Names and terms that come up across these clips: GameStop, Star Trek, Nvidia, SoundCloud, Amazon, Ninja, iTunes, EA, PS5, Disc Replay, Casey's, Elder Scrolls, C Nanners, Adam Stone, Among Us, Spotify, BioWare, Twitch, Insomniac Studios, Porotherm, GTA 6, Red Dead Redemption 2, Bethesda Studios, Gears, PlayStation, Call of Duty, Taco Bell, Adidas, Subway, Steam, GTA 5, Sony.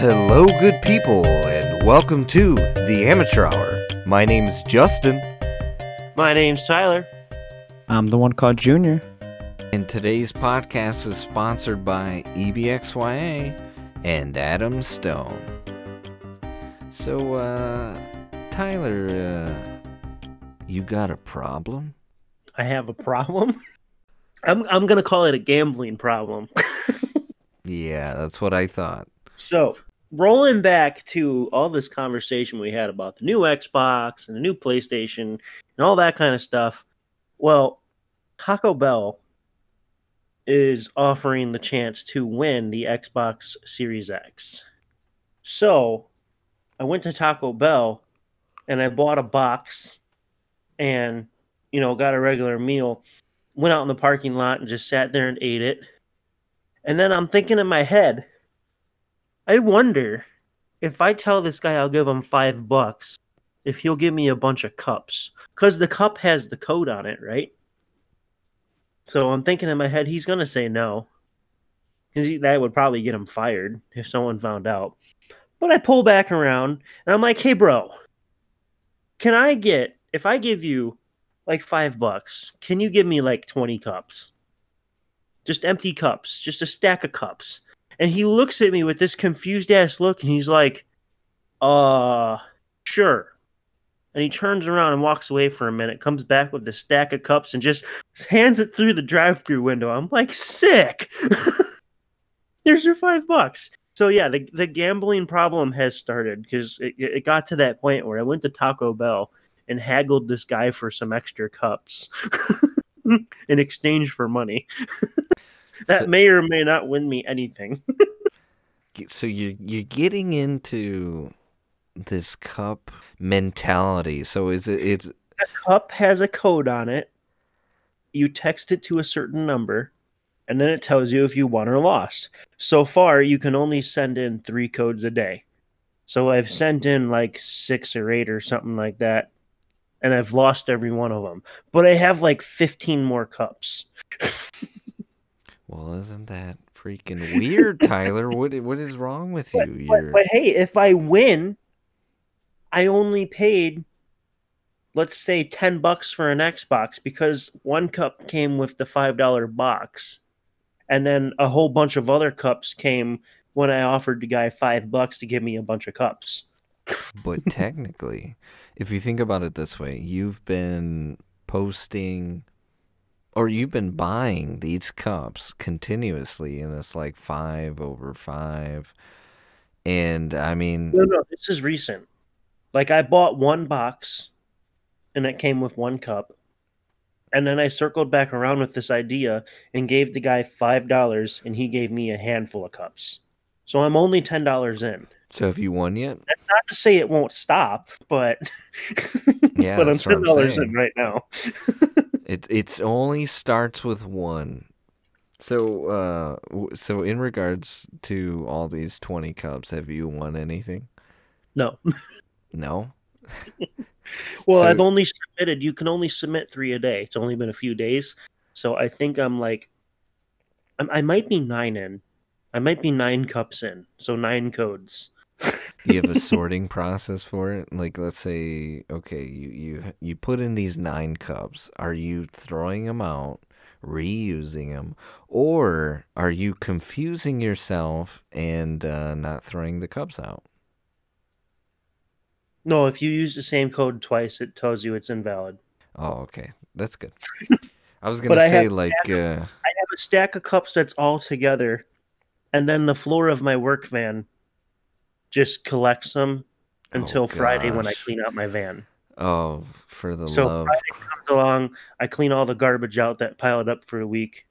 Hello, good people, and welcome to The Amateur Hour. My name's Justin. My name's Tyler. I'm the one called Junior. And today's podcast is sponsored by EBXYA and Adam Stone. So, Tyler, you got a problem? I have a problem? I'm gonna call it a gambling problem. Yeah, that's what I thought. So, rolling back to all this conversation we had about the new Xbox and the new PlayStation and all that kind of stuff, well, Taco Bell is offering the chance to win the Xbox Series X. So, I went to Taco Bell and I bought a box and, you know, got a regular meal, went out in the parking lot and just sat there and ate it. And then I'm thinking in my head, I wonder if I tell this guy I'll give him $5, if he'll give me a bunch of cups. Because the cup has the code on it, right? So I'm thinking in my head, he's going to say no. Because that would probably get him fired if someone found out. But I pull back around and I'm like, hey, bro, can I get, if I give you like $5, can you give me like 20 cups? Just empty cups, just a stack of cups. And he looks at me with this confused-ass look, and he's like, sure. And he turns around and walks away for a minute, comes back with the stack of cups, and just hands it through the drive-thru window. I'm like, sick! There's your $5. So yeah, the gambling problem has started, because it got to that point where I went to Taco Bell and haggled this guy for some extra cups in exchange for money. That may or may not win me anything. So you're getting into this cup mentality. So it's a cup has a code on it. You text it to a certain number, and then it tells you if you won or lost. So far, you can only send in 3 codes a day. So I've sent in like 6 or 8 or something like that, and I've lost every one of them. But I have like 15 more cups. Well, isn't that freaking weird, Tyler? What is wrong with you? But hey, if I win, I only paid, let's say, $10 for an Xbox, because one cup came with the $5 box, and then a whole bunch of other cups came when I offered the guy $5 to give me a bunch of cups. But technically, if you think about it this way, you've been posting, or you've been buying these cups continuously, and it's like 5 over 5. And I mean, no, this is recent. Like, I bought one box and it came with one cup. And then I circled back around with this idea and gave the guy $5, and he gave me a handful of cups. So I'm only $10 in. So have you won yet? That's not to say it won't stop, but yeah, but I'm $10 in right now. It's only starts with 1. So so in regards to all these 20 cups, have you won anything? No. No? Well, so, I've only submitted. You can only submit 3 a day. It's only been a few days. So I think I'm like, I might be 9 in. I might be 9 cups in. So 9 codes. You have a sorting process for it? Like, let's say, okay, you put in these 9 cups. Are you throwing them out, reusing them, or are you confusing yourself and not throwing the cups out? No, if you use the same code twice, it tells you it's invalid. Oh, okay. That's good. I was going to say, like... I have a stack of cups that's all together, and then the floor of my work van just collects them until Friday when I clean out my van. Oh, for the love. So Friday comes along, I clean all the garbage out that piled up for a week,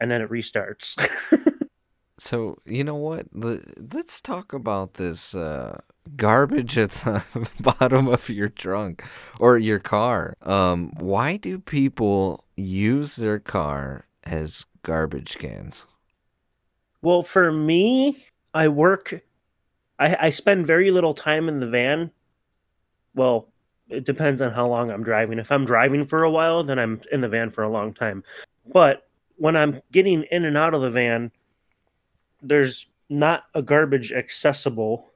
and then it restarts. So, you know what? Let's talk about this garbage at the bottom of your trunk or your car. Why do people use their car as garbage cans? Well, for me, I work... I spend very little time in the van. Well, it depends on how long I'm driving. If I'm driving for a while, then I'm in the van for a long time. But when I'm getting in and out of the van, there's not a garbage accessible,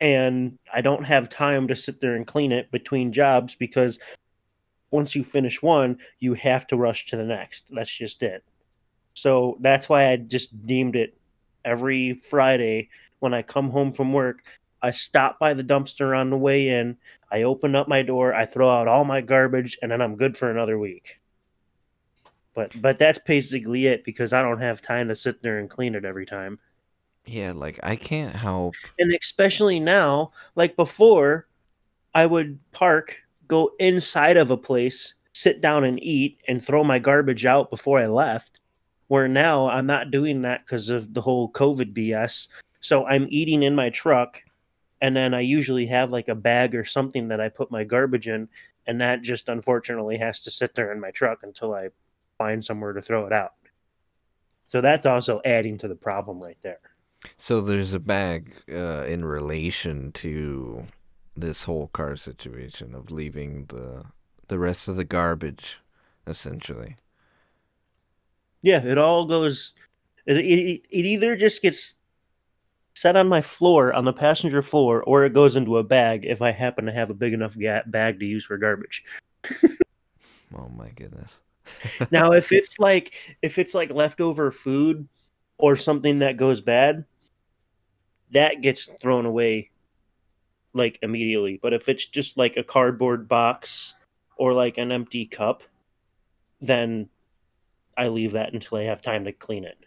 and I don't have time to sit there and clean it between jobs, because once you finish one, you have to rush to the next. That's just it. So that's why I just deemed it every Friday when I come home from work, I stop by the dumpster on the way in, I open up my door, I throw out all my garbage, and then I'm good for another week. But that's basically it, because I don't have time to sit there and clean it every time. Yeah, like, I can't help. And especially now, like before, I would park, go inside of a place, sit down and eat, and throw my garbage out before I left. Where now, I'm not doing that because of the whole COVID BS. So I'm eating in my truck, and then I usually have like a bag or something that I put my garbage in, and that just unfortunately has to sit there in my truck until I find somewhere to throw it out. So that's also adding to the problem right there. So there's a bag in relation to this whole car situation of leaving the rest of the garbage, essentially. Yeah, it all goes... It either just gets set on my floor, on the passenger floor, or it goes into a bag if I happen to have a big enough bag to use for garbage. Oh my goodness. Now, if it's like leftover food or something that goes bad, that gets thrown away like immediately. But if it's just like a cardboard box or like an empty cup, then I leave that until I have time to clean it.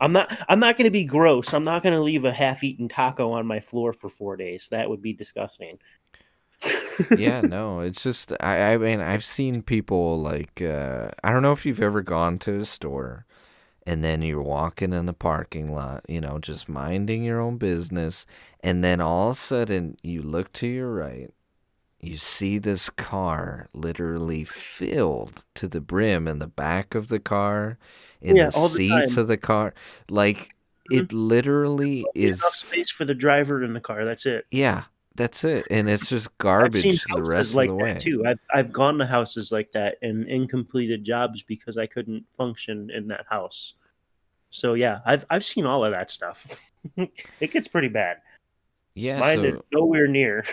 I'm not going to be gross. I'm not going to leave a half-eaten taco on my floor for 4 days. That would be disgusting. Yeah, no, it's just, I mean, I've seen people like, I don't know if you've ever gone to a store and then you're walking in the parking lot, you know, just minding your own business. And then all of a sudden you look to your right, you see this car literally filled to the brim in the back of the car, in the seats of the car. Like, it literally is enough space for the driver in the car. That's it. Yeah. That's it, and it's just garbage the rest of the way. I've seen houses like that too. I've gone to houses like that and incompleted jobs because I couldn't function in that house. So yeah, I've seen all of that stuff. It gets pretty bad. Yeah, mine is nowhere near.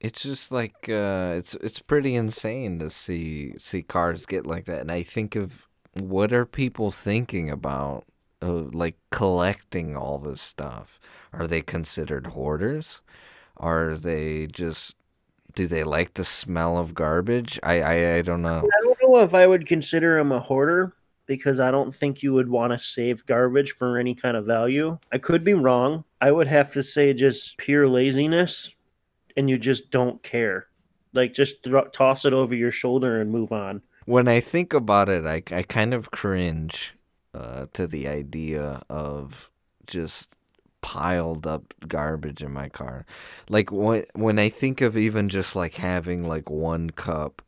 It's just like it's pretty insane to see cars get like that, and I think of what are people thinking about, like collecting all this stuff. Are they considered hoarders? Are they just, do they like the smell of garbage? I don't know. I don't know if I would consider him a hoarder, because I don't think you would want to save garbage for any kind of value. I could be wrong. I would have to say just pure laziness, and you just don't care. Like, just toss it over your shoulder and move on. When I think about it, I kind of cringe to the idea of just... piled up garbage in my car. Like, when I think of even just like having like one cup,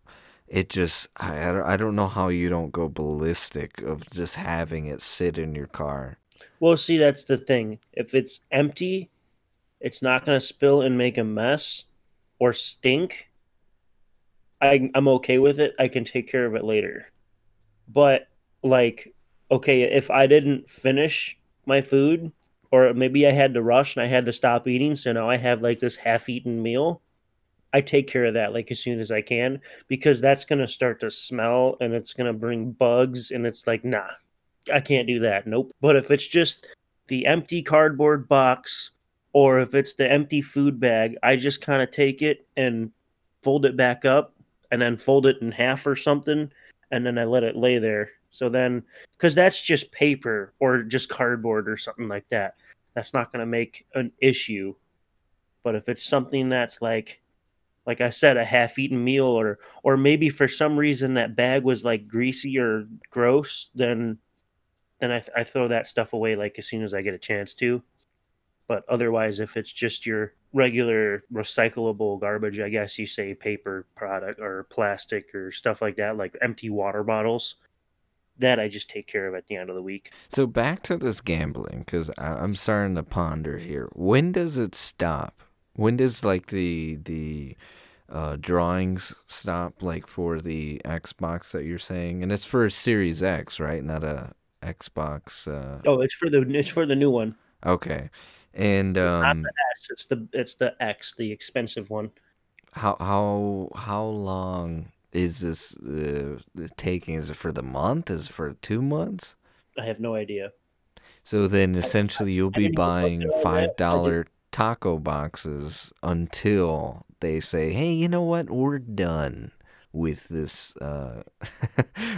it just, I don't know how you don't go ballistic of just having it sit in your car. Well, see, that's the thing. If it's empty, it's not going to spill and make a mess or stink. I'm okay with it. I can take care of it later. But like, okay, if I didn't finish my food, or maybe I had to rush and I had to stop eating, so now I have like this half-eaten meal, I take care of that like as soon as I can, because that's going to start to smell and it's going to bring bugs, and it's like, nah, I can't do that. Nope. But if it's just the empty cardboard box, or if it's the empty food bag, I just kind of take it and fold it back up, and then fold it in half or something, and then I let it lay there. So then, because that's just paper or just cardboard or something like that, that's not going to make an issue. But if it's something that's like I said, a half-eaten meal, or maybe for some reason that bag was like greasy or gross, then I throw that stuff away like as soon as I get a chance to. But otherwise, if it's just your regular recyclable garbage, I guess you say paper product or plastic or stuff like that, like empty water bottles, that I just take care of at the end of the week. So back to this gambling, because I'm starting to ponder here. When does it stop? When does like the drawings stop, like for the Xbox that you're saying? And it's for a Series X, right? Not a Xbox. Oh, it's for the new one. Okay, and not the S, it's the X, the expensive one. How long is this taking? Is it for the month? Is it for 2 months? I have no idea. So then, essentially, you'll be buying $5 taco boxes until they say, "Hey, you know what? We're done with this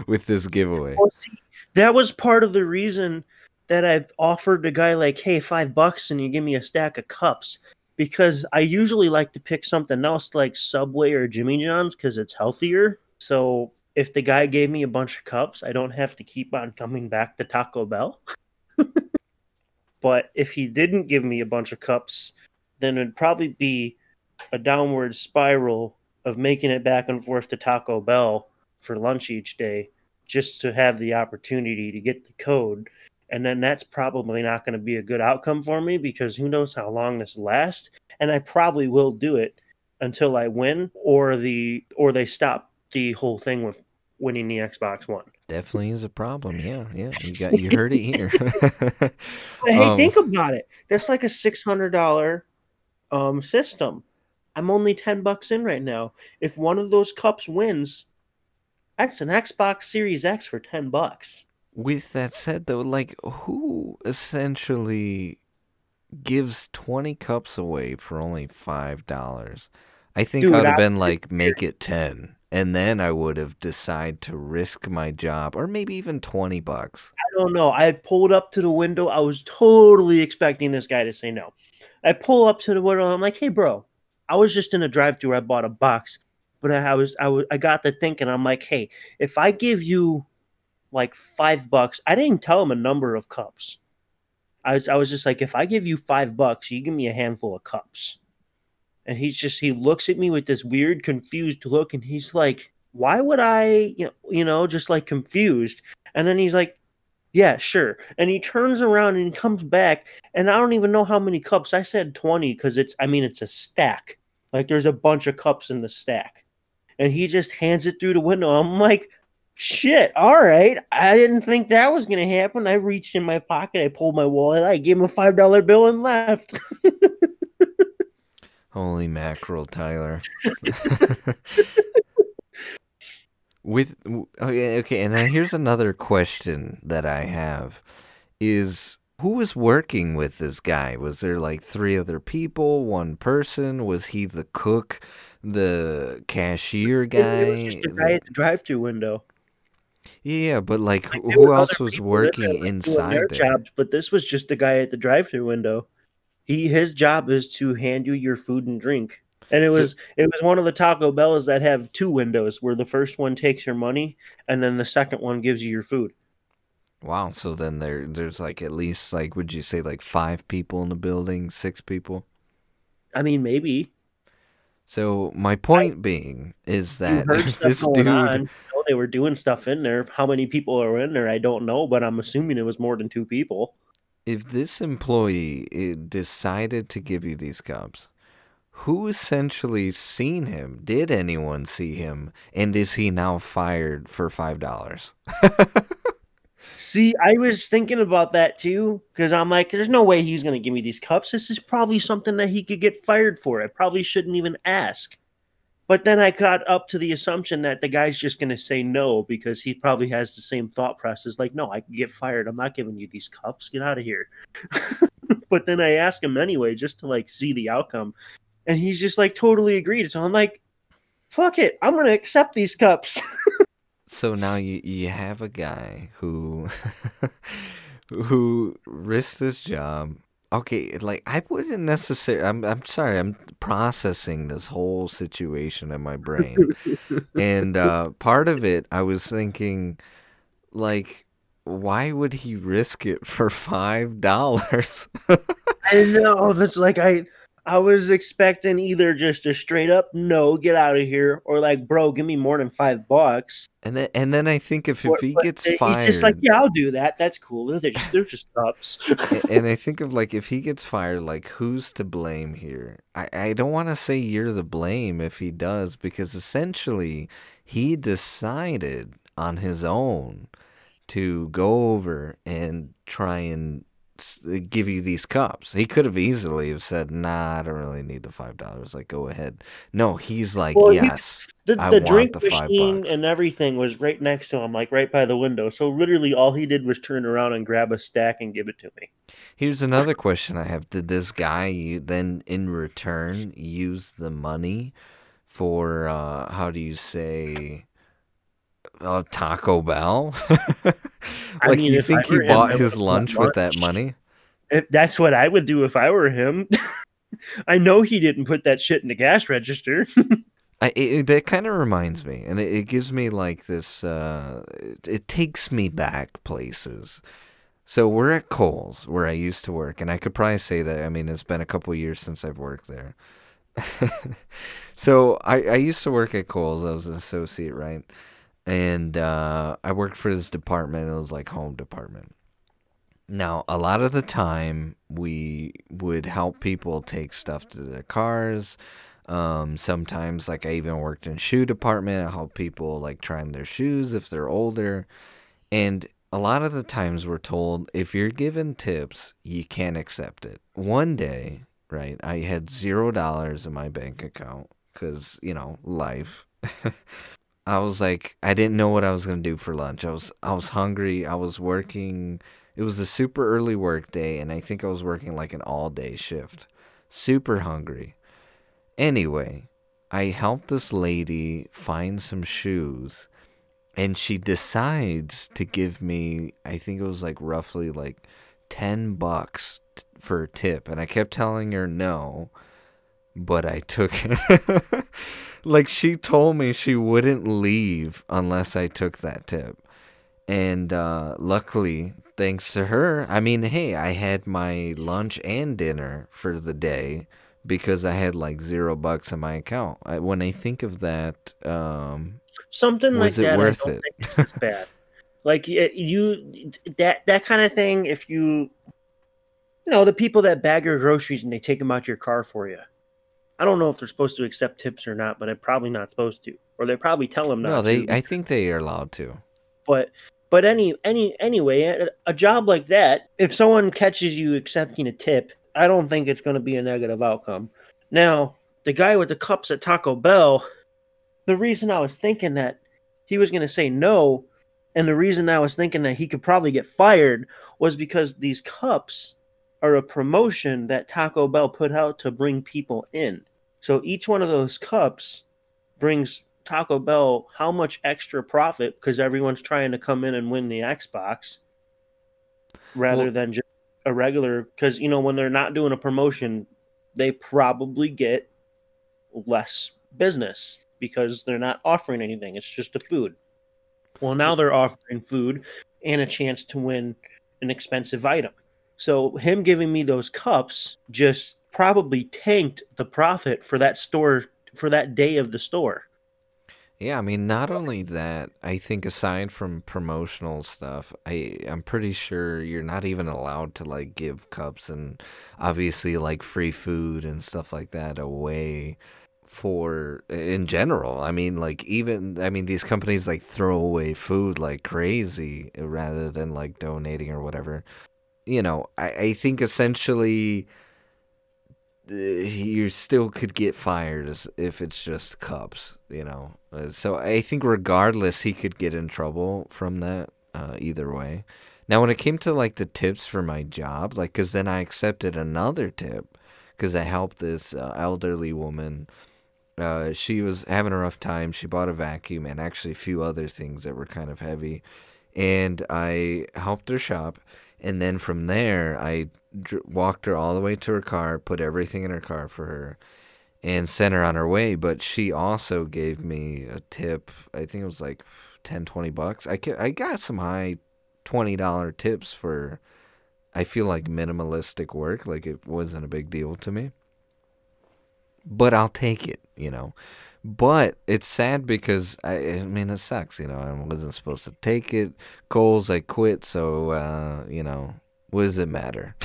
with this giveaway." Well, see, that was part of the reason that I've offered a guy like, "Hey, $5 and you give me a stack of cups," because I usually like to pick something else like Subway or Jimmy John's because it's healthier. So if the guy gave me a bunch of cups, I don't have to keep on coming back to Taco Bell. But if he didn't give me a bunch of cups, then it'd probably be a downward spiral of making it back and forth to Taco Bell for lunch each day just to have the opportunity to get the code. And then that's probably not going to be a good outcome for me because who knows how long this lasts. And I probably will do it until I win or they stop the whole thing with winning the Xbox One. Definitely is a problem. Yeah. You heard it here. Hey, think about it. That's like a $600 system. I'm only $10 in right now. If one of those cups wins, that's an Xbox Series X for $10. With that said, though, like who essentially gives 20 cups away for only $5? I think I'd have been like, make it 10. And then I would have decided to risk my job or maybe even $20. I don't know. I pulled up to the window. I was totally expecting this guy to say no. I pull up to the window. I'm like, hey, bro, I was just in a drive-thru. I bought a box. But I got to thinking. I'm like, hey, if I give you like $5, I didn't tell him a number of cups. I was just like, if I give you $5, you give me a handful of cups. And he looks at me with this weird, confused look, and he's like, why would I, you know, just like confused. And then he's like, yeah, sure. And he turns around and he comes back, and I don't even know how many cups. I said 20 because it's a stack. Like there's a bunch of cups in the stack. And he just hands it through the window. I'm like, shit, all right. I didn't think that was going to happen. I reached in my pocket. I pulled my wallet. I gave him a $5 bill and left. Holy mackerel, Tyler. Okay, and here's another question that I have is, who was working with this guy? Was there like 3 other people, 1 person? Was he the cook, the cashier guy? It was just the guy at the drive-thru window. Yeah, but like who else was working inside their jobs, but this was just the guy at the drive-thru window. His job is to hand you your food and drink. And it was one of the Taco Bells that have 2 windows where the first one takes your money and then the second one gives you your food. Wow. So then there's like at least like, would you say like 5 people in the building, 6 people? I mean, maybe. So my point being is that if this dude, they were doing stuff in there. How many people are in there? I don't know, but I'm assuming it was more than 2 people. If this employee decided to give you these cups, who essentially seen him? Did anyone see him? And is he now fired for $5? See, I was thinking about that too, because I'm like, there's no way he's going to give me these cups. This is probably something that he could get fired for. I probably shouldn't even ask. But then I got up to the assumption that the guy's just going to say no because he probably has the same thought process. Like, no, I can get fired. I'm not giving you these cups. Get out of here. But then I asked him anyway just to, like, see the outcome. And he's just, like, totally agreed. So I'm like, fuck it. I'm going to accept these cups. So now you have a guy who risked his job. Okay, like I wouldn't necessarily. I'm sorry. I'm processing this whole situation in my brain, and part of it, I was thinking, like, why would he risk it for $5? I know that's like I was expecting either just a straight up no, get out of here, or like, bro, give me more than $5. And then I think if he gets fired, he's just like, yeah, I'll do that. That's cool. They're just cups. And I think of like, if he gets fired, like who's to blame here? I don't want to say you're the blame if he does, because essentially he decided on his own to go over and try and give you these cups. He could have easily have said, nah, I don't really need the $5. Like, go ahead. No, he's like, well, yes, I want drink the machine $5. And everything was right next to him, like right by the window. So literally all he did was turn around and grab a stack and give it to me. Here's another question I have. Did this guy then in return use the money for, how do you say, Taco Bell? Like, I mean, you think he bought his lunch with that money? That's what I would do if I were him. I know he didn't put that shit in the gas register. That kind of reminds me, and it gives me like this, it takes me back places. So we're at Kohl's, where I used to work, and I could probably say that, I mean, it's been a couple years since I've worked there. So I used to work at Kohl's. I was an associate, right? And I worked for this department. It was like home department. Now, a lot of the time, we would help people take stuff to their cars. Sometimes, like, I even worked in shoe department. I helped people, like, trying their shoes if they're older. And a lot of the times we're told, if you're given tips, you can't accept it. One day, right, I had $0 in my bank account because, you know, life. I was like, I didn't know what I was going to do for lunch. I was hungry. I was working. It was a super early work day, and I think I was working like an all-day shift. Super hungry. Anyway, I helped this lady find some shoes, and she decides to give me, I think it was like roughly like $10 for a tip. And I kept telling her no, but I took it. Like, she told me she wouldn't leave unless I took that tip. And luckily, thanks to her, I mean, hey, I had my lunch and dinner for the day because I had, like, $0 in my account. When I think of that, something like that, I don't think it's as bad. Like, you, that kind of thing, if you, you know, the people that bag your groceries and they take them out your car for you. I don't know if they're supposed to accept tips or not, but they're probably not supposed to, or they probably tell them not. No, they. To. I think they are allowed to. But anyway, a job like that, if someone catches you accepting a tip, I don't think it's going to be a negative outcome. Now, the guy with the cups at Taco Bell, the reason I was thinking that he was going to say no, and the reason I was thinking that he could probably get fired was because these cups are a promotion that Taco Bell put out to bring people in. So each one of those cups brings Taco Bell how much extra profit, because everyone's trying to come in and win the Xbox rather than just a regular, because, you know, when they're not doing a promotion, they probably get less business because they're not offering anything. It's just the food. Well, now they're offering food and a chance to win an expensive item. So him giving me those cups just probably tanked the profit for that store, for that day of the store. Yeah, I mean, not only that, I think aside from promotional stuff, I'm pretty sure you're not even allowed to, like, give cups and obviously, like, free food and stuff like that away for, in general. I mean, like, even, I mean, these companies, like, throw away food like crazy rather than, like, donating or whatever. You know, I think essentially you still could get fired if it's just cups, you know. So I think regardless, he could get in trouble from that either way. Now, when it came to, like, the tips for my job, like, because then I accepted another tip because I helped this elderly woman. She was having a rough time. She bought a vacuum and actually a few other things that were kind of heavy. And I helped her shop. And then from there, I walked her all the way to her car, put everything in her car for her, and sent her on her way. But she also gave me a tip. I think it was like $10, $20. I got some high $20 tips for, I feel like, minimalistic work. Like, it wasn't a big deal to me. But I'll take it, you know. But it's sad because, I mean, it sucks, you know. I wasn't supposed to take it. Kohl's, I quit, so, you know, what does it matter?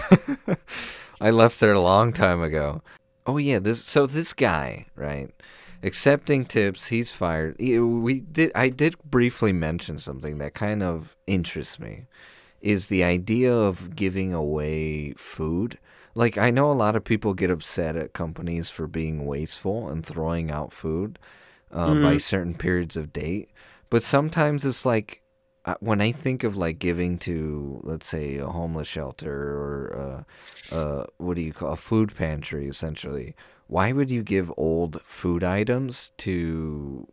I left there a long time ago. Oh, yeah, so this guy, right, Accepting tips, he's fired. I did briefly mention something that kind of interests me, is the idea of giving away food. Like, I know a lot of people get upset at companies for being wasteful and throwing out food by certain periods of date. But sometimes it's like, when I think of like giving to, let's say, a homeless shelter or a food pantry, essentially, why would you give old food items to,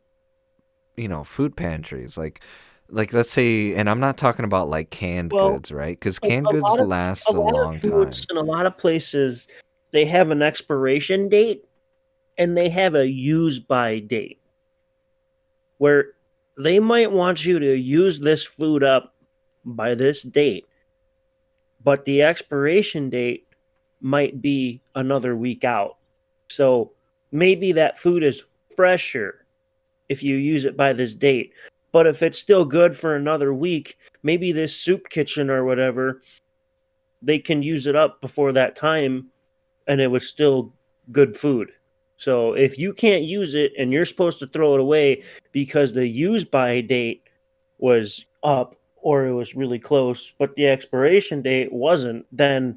you know, food pantries? Like let's say, and I'm not talking about like canned goods, right? Because canned goods last a long time. In a lot of places, they have an expiration date and they have a use by date where they might want you to use this food up by this date, but the expiration date might be another week out. So maybe that food is fresher if you use it by this date. But if it's still good for another week, maybe this soup kitchen or whatever, they can use it up before that time and it was still good food. So if you can't use it and you're supposed to throw it away because the use by date was up or it was really close, but the expiration date wasn't, then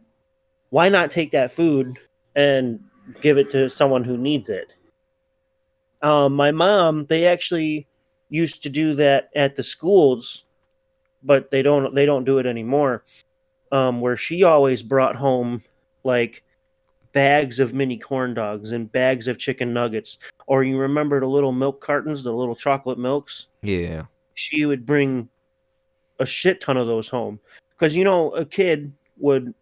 why not take that food and give it to someone who needs it? My mom, they actually used to do that at the schools, but they don't do it anymore. Where she always brought home like bags of mini corn dogs and bags of chicken nuggets, or you remember the little milk cartons, the little chocolate milks? Yeah. She would bring a shit ton of those home because, you know, a kid would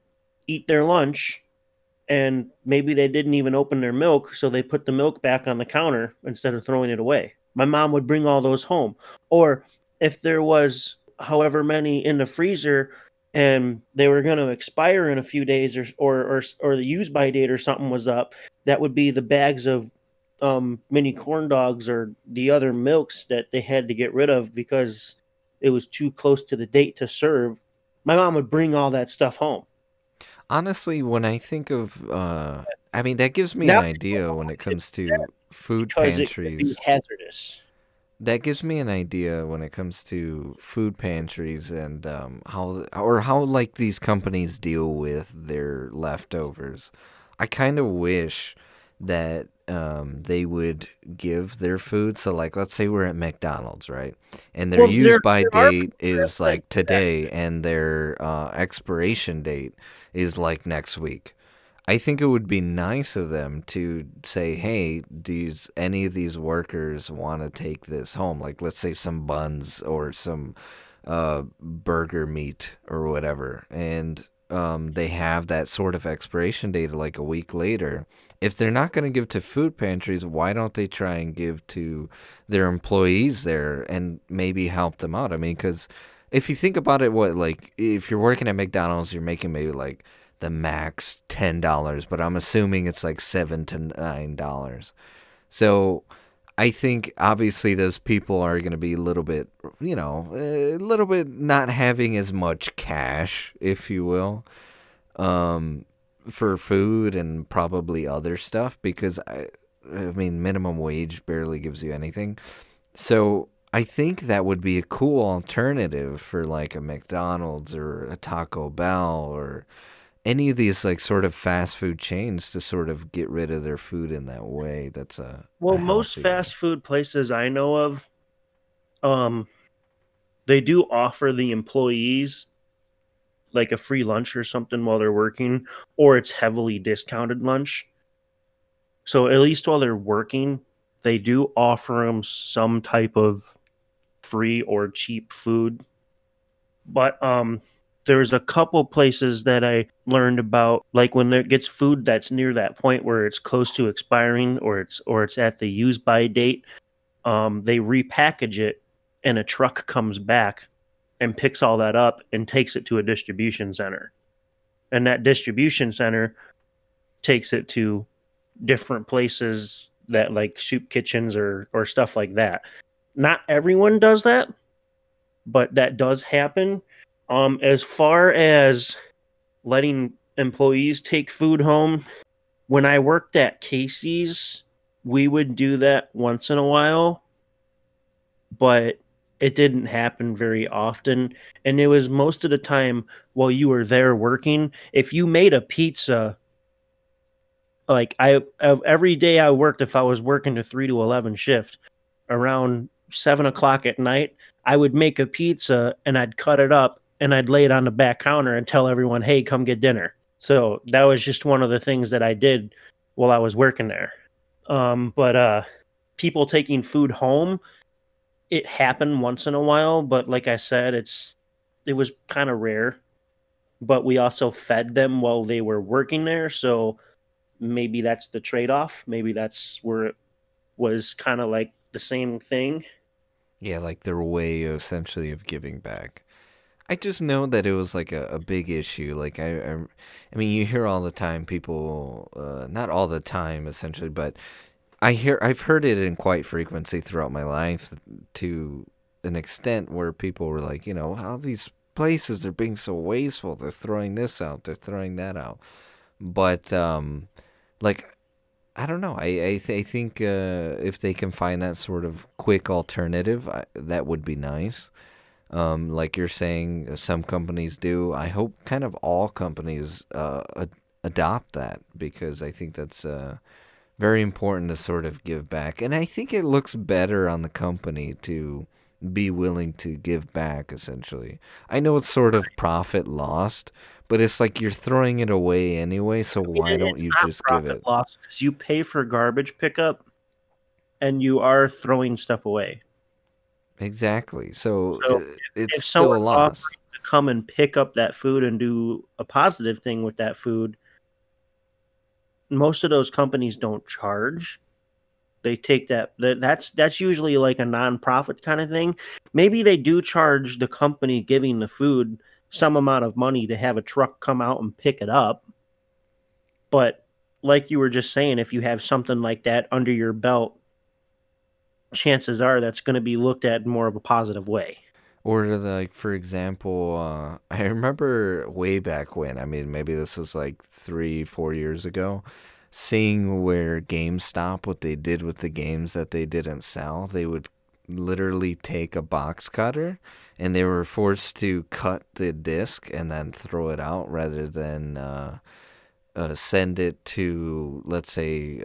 eat their lunch and maybe they didn't even open their milk, so they put the milk back on the counter instead of throwing it away. My mom would bring all those home. Or if there was however many in the freezer and they were going to expire in a few days or the use-by date or something was up, that would be the bags of mini corn dogs or the other milks that they had to get rid of because it was too close to the date to serve. My mom would bring all that stuff home. Honestly, when I think of, I mean, that gives me an idea when it comes to food pantries. It could be hazardous. That gives me an idea when it comes to food pantries and how like these companies deal with their leftovers. I kind of wish that they would give their food. So like, let's say we're at McDonald's, right? And their use by date is like today, and their expiration date is like next week. I think it would be nice of them to say, hey, do any of these workers want to take this home? Like, let's say some buns or some burger meat or whatever. And they have that sort of expiration date like a week later. If they're not going to give to food pantries, why don't they try and give to their employees there and maybe help them out? I mean, because if you think about it, what, like, if you're working at McDonald's, you're making maybe like the max $10, but I'm assuming it's like $7 to $9. So I think obviously those people are going to be a little bit, you know, a little bit not having as much cash, if you will, for food and probably other stuff, because I mean, minimum wage barely gives you anything. So I think that would be a cool alternative for like a McDonald's or a Taco Bell or any of these like sort of fast food chains to sort of get rid of their food in that way. That's a most fast food places I know of, they do offer the employees like a free lunch or something while they're working, or it's heavily discounted lunch. So at least while they're working, they do offer them some type of free or cheap food. But there's a couple places that I learned about, like when there gets food that's near that point where it's close to expiring or it's at the use by date, they repackage it and a truck comes back and picks all that up and takes it to a distribution center. And that distribution center takes it to different places that like soup kitchens or stuff like that. Not everyone does that, but that does happen. As far as letting employees take food home, when I worked at Casey's, we would do that once in a while, but it didn't happen very often. And it was most of the time while you were there working. If you made a pizza, like every day I worked, if I was working a 3 to 11 shift around 7 o'clock at night, I would make a pizza and I'd cut it up and I'd lay it on the back counter and tell everyone, hey, come get dinner. So that was just one of the things that I did while I was working there. But people taking food home, it happened once in a while. But like I said, it was kind of rare. But we also fed them while they were working there. So maybe that's the trade-off. Maybe that's where it was kind of like the same thing. Yeah, like their way essentially of giving back. I just know that it was like a big issue. Like I mean, you hear all the time people, not all the time essentially, but I've heard it in quite frequency throughout my life to an extent where people were like, you know, how these places are being so wasteful. They're throwing this out. They're throwing that out. But like, I don't know. I think if they can find that sort of quick alternative, that would be nice. Like you're saying, some companies do. I hope kind of all companies adopt that, because I think that's very important to sort of give back. And I think it looks better on the company to be willing to give back, essentially. I know it's sort of profit lost, but it's like you're throwing it away anyway, so why don't you just give it? It's not profit lost because you pay for garbage pickup and you are throwing stuff away. Exactly. So it's still a loss. To come and pick up that food and do a positive thing with that food, most of those companies don't charge. They take that's usually like a nonprofit kind of thing. Maybe they do charge the company giving the food some amount of money to have a truck come out and pick it up. But like you were just saying, if you have something like that under your belt, chances are that's going to be looked at in more of a positive way. Or like, for example, I remember way back when, I mean, maybe this was like 3-4 years ago, seeing where GameStop, what they did with the games that they didn't sell, they would literally take a box cutter and they were forced to cut the disc and then throw it out rather than send it to, let's say,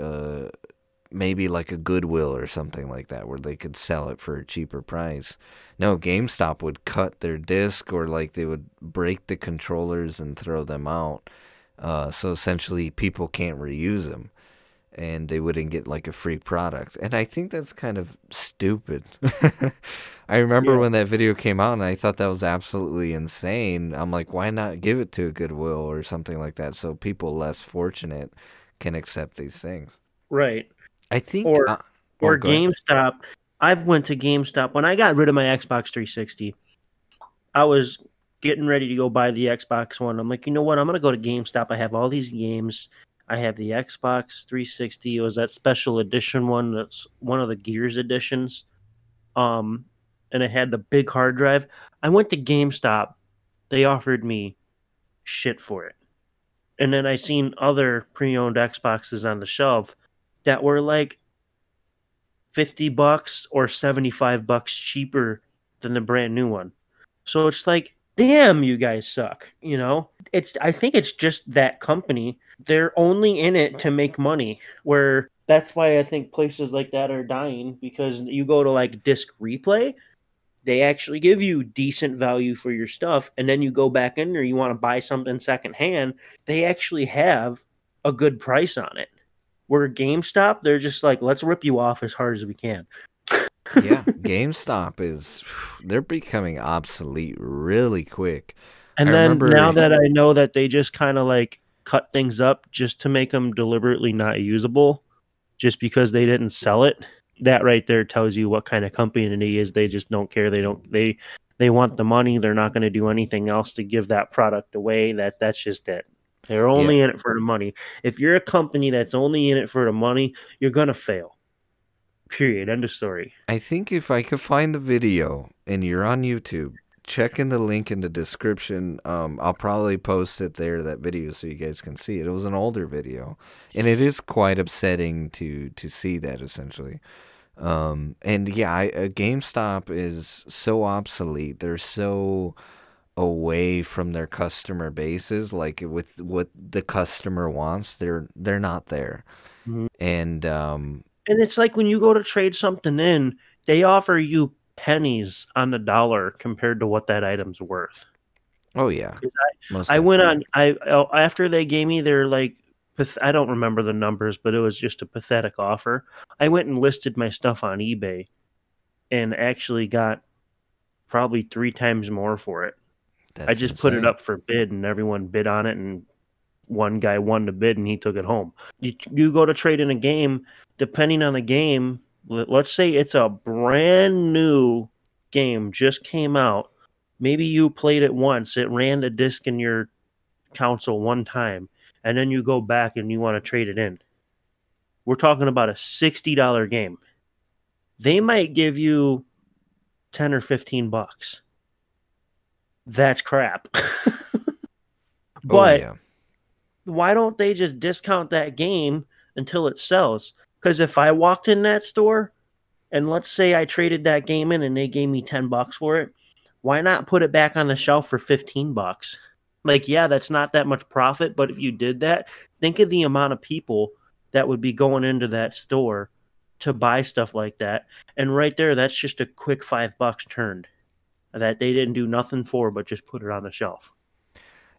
maybe like a Goodwill or something like that where they could sell it for a cheaper price. No, GameStop would cut their disc, or like they would break the controllers and throw them out. So essentially people can't reuse them and they wouldn't get like a free product. And I think that's kind of stupid. I remember when that video came out and I thought that was absolutely insane. I'm like, why not give it to a Goodwill or something like that so people less fortunate can accept these things? Right. I think or GameStop. I've went to GameStop when I got rid of my Xbox 360. I was getting ready to go buy the Xbox One. I'm like, you know what? I'm gonna go to GameStop. I have all these games. I have the Xbox 360. It was that special edition one. That's one of the Gears editions. And it had the big hard drive. I went to GameStop. They offered me shit for it. And then I seen other pre-owned Xboxes on the shelf that were like $50 or $75 cheaper than the brand new one. So it's like, damn, you guys suck. You know, I think it's just that company. They're only in it to make money, where that's why I think places like that are dying, because you go to like Disc Replay, they actually give you decent value for your stuff. And then you go back in there, you want to buy something secondhand, they actually have a good price on it. Where GameStop, they're just like, let's rip you off as hard as we can. Yeah, GameStop is, they're becoming obsolete really quick. And then now that I know that they just kind of like cut things up just to make them deliberately not usable, just because they didn't sell it, that right there tells you what kind of company it is. They just don't care. They don't, they want the money. They're not going to do anything else to give that product away. That's just it. They're only in it for the money. If you're a company that's only in it for the money, you're going to fail. Period. End of story. I think if I could find the video, and you're on YouTube, check in the link in the description. I'll probably post it there, that video, so you guys can see it. It was an older video, and it is quite upsetting to see that, essentially. And yeah, GameStop is so obsolete. They're so away from their customer bases, like with what the customer wants. They're not there. Mm-hmm. And it's like when you go to trade something in, they offer you pennies on the dollar compared to what that item's worth. Oh yeah. I went on, after they gave me their, like, I don't remember the numbers, but it was just a pathetic offer. I went and listed my stuff on eBay and actually got probably 3 times more for it. That's insane. Put it up for bid, and everyone bid on it, and one guy won the bid, and he took it home. You go to trade in a game, depending on the game, let's say it's a brand new game, just came out. Maybe you played it once. It ran the disc in your console one time, and then you go back and you want to trade it in. We're talking about a $60 game. They might give you 10 or 15 bucks. That's crap. But oh, yeah. Why don't they just discount that game until it sells? Because if I walked in that store and let's say I traded that game in and they gave me 10 bucks for it, why not put it back on the shelf for 15 bucks? Like, yeah, that's not that much profit, but if you did that, think of the amount of people that would be going into that store to buy stuff like that. And right there, that's just a quick $5 turned that they didn't do nothing for but just put it on the shelf.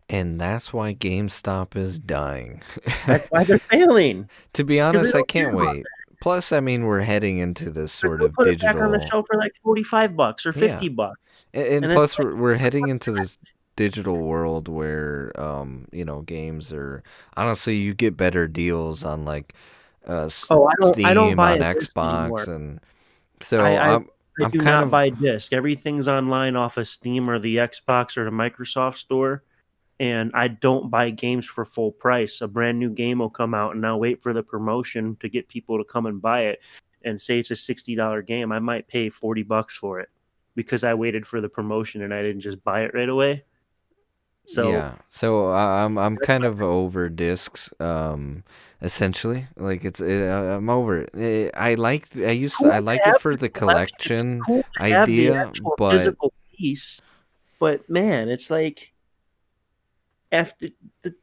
And that's why GameStop is dying. That's why they're failing. To be honest, I can't wait. Plus, I mean, we're heading into this sort of digital... Put it back on the shelf for like 45 bucks or 50 bucks. And plus, we're heading into this digital world where, you know, games are... Honestly, you get better deals on like Steam, on Xbox. And so I do not buy disc. Everything's online off of Steam or the Xbox or the Microsoft store. And I don't buy games for full price. A brand new game will come out, and I'll wait for the promotion to get people to come and buy it. And say it's a $60 game, I might pay 40 bucks for it because I waited for the promotion and I didn't just buy it right away. So yeah, so I'm kind of over discs, essentially. Like I'm over it. I like it for the collection idea, but physical piece. But man, it's like. After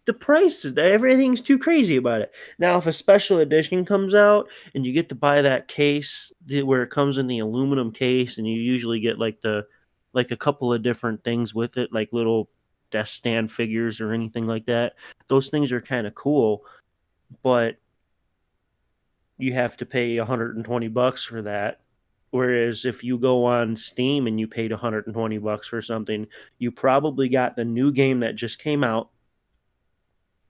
the price, everything's too crazy about it. Now, if a special edition comes out and you get to buy that case where it comes in the aluminum case, and you usually get like a couple of different things with it, like little desk stand figures or anything like that. Those things are kind of cool, but you have to pay 120 bucks for that. Whereas if you go on Steam and you paid 120 bucks for something, you probably got the new game that just came out,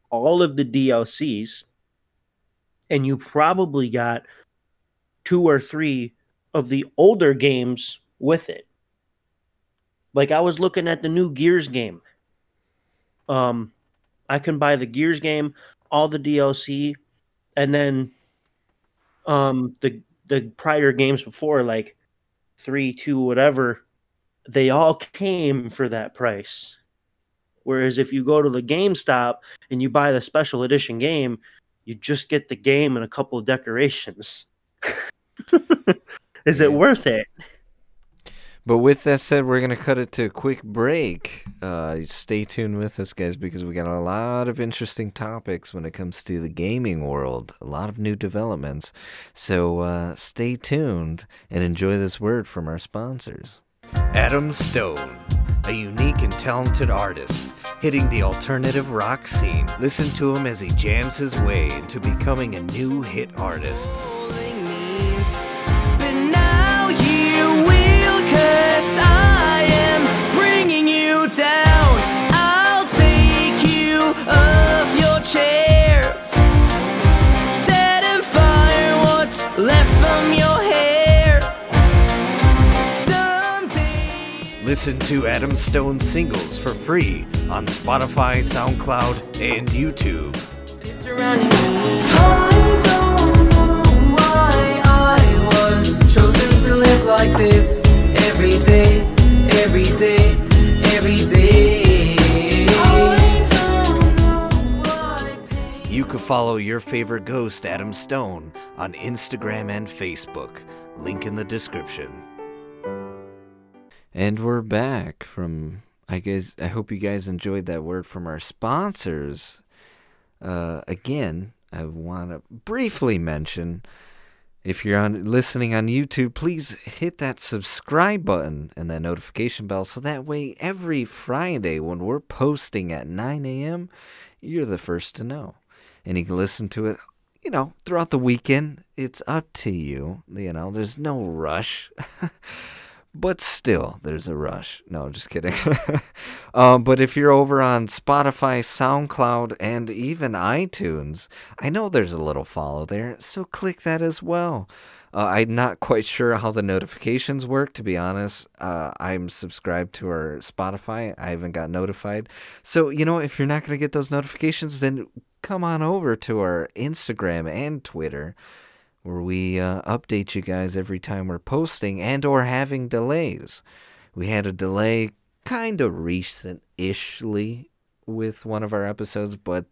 all of the DLCs, and you probably got 2 or 3 of the older games with it. Like I was looking at the new Gears game. I can buy the Gears game, all the DLC, and then the prior games before, like 3, 2, whatever, they all came for that price. Whereas if you go to the GameStop and you buy the special edition game, you just get the game and a couple of decorations. Is it worth it? But with that said, we're going to cut it to a quick break. Stay tuned with us, guys, because we got a lot of interesting topics when it comes to the gaming world, a lot of new developments. So stay tuned and enjoy this word from our sponsors. Adam Stone, a unique and talented artist hitting the alternative rock scene. Listen to him as he jams his way into becoming a new hit artist. I am bringing you down. I'll take you off your chair, set on fire what's left from your hair. Someday. Listen to Adam Stone singles for free on Spotify, SoundCloud, and YouTube. Surrounding me. I don't know why I was chosen to live like this. Every day, every day. every day. You can follow your favorite ghost, Adam Stone, on Instagram and Facebook. Link in the description. And we're back from, I guess, I hope you guys enjoyed that word from our sponsors. Again, I want to briefly mention, if you're listening on YouTube, please hit that subscribe button and that notification bell, so that way every Friday when we're posting at 9 a.m., you're the first to know. And you can listen to it, you know, throughout the weekend. It's up to you. You know, there's no rush. But still, there's a rush. No, just kidding. But if you're over on Spotify, SoundCloud, and even iTunes, I know there's a little follow there, so click that as well. I'm not quite sure how the notifications work, to be honest. I'm subscribed to our Spotify. I haven't got notified. So, you know, if you're not going to get those notifications, then come on over to our Instagram and Twitter, where we update you guys every time we're posting and or having delays. We had a delay kind of recent-ishly with one of our episodes, but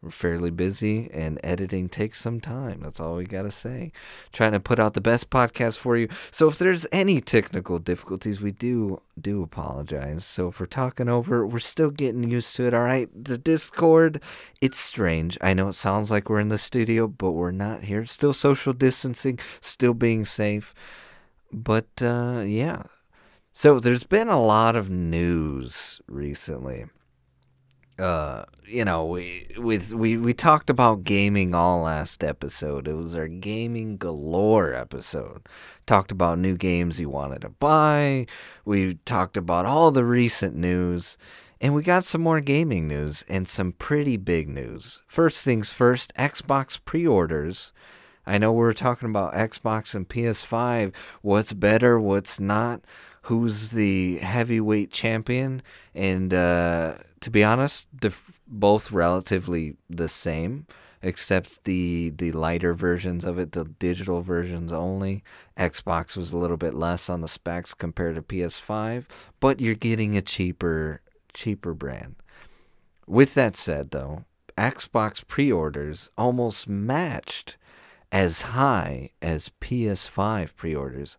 we're fairly busy, and editing takes some time. That's all we got to say. Trying to put out the best podcast for you. So if there's any technical difficulties, we do apologize. So if we're talking over, we're still getting used to it, all right? The Discord, it's strange. I know it sounds like we're in the studio, but we're not here. Still social distancing, still being safe. But, yeah. So there's been a lot of news recently. You know, we talked about gaming all last episode. It was our gaming galore episode. Talked about new games you wanted to buy. We talked about all the recent news, and we got some more gaming news and some pretty big news. First things first, Xbox pre-orders. I know we were talking about Xbox and PS5. What's better? What's not? Who's the heavyweight champion? And to be honest, they're both relatively the same, except the lighter versions of it, the digital versions only. Xbox was a little bit less on the specs compared to PS5, but you're getting a cheaper brand. With that said, though, Xbox pre-orders almost matched as high as PS5 pre-orders.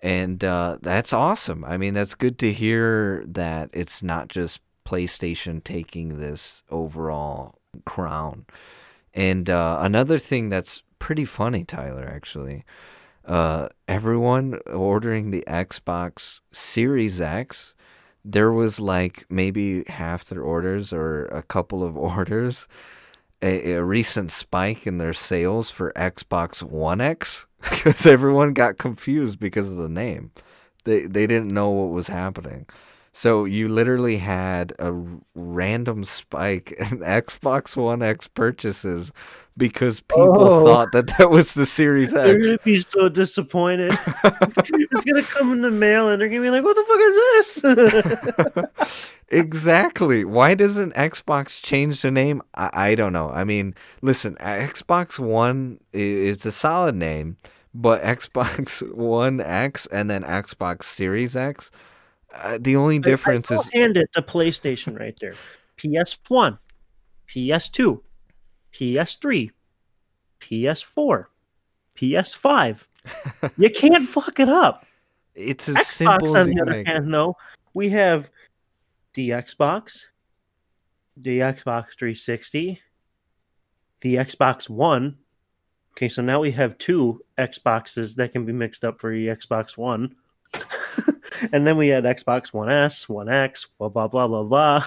And that's awesome. I mean, that's good to hear that it's not just PlayStation taking this overall crown. And another thing that's pretty funny, Tyler, actually, everyone ordering the Xbox Series X, there was like maybe half their orders or a couple of orders, a recent spike in their sales for Xbox One X, because everyone got confused because of the name. They didn't know what was happening. So you literally had a random spike in Xbox One X purchases because people thought that was the Series X. They're going to be so disappointed. It's going to come in the mail and they're going to be like, what the fuck is this? Exactly. Why doesn't Xbox change the name? I don't know. I mean, listen, Xbox One is a solid name, but Xbox One X and then Xbox Series X, the only difference is... Hand it to PlayStation right there. PS1, PS2, PS3, PS4, PS5. You can't fuck it up. It's as Xbox, simple as you can. On the other hand, though, we have the Xbox 360, the Xbox One. Okay, so now we have two Xboxes that can be mixed up for the Xbox One. And then we had Xbox One S, One X, blah, blah, blah, blah, blah.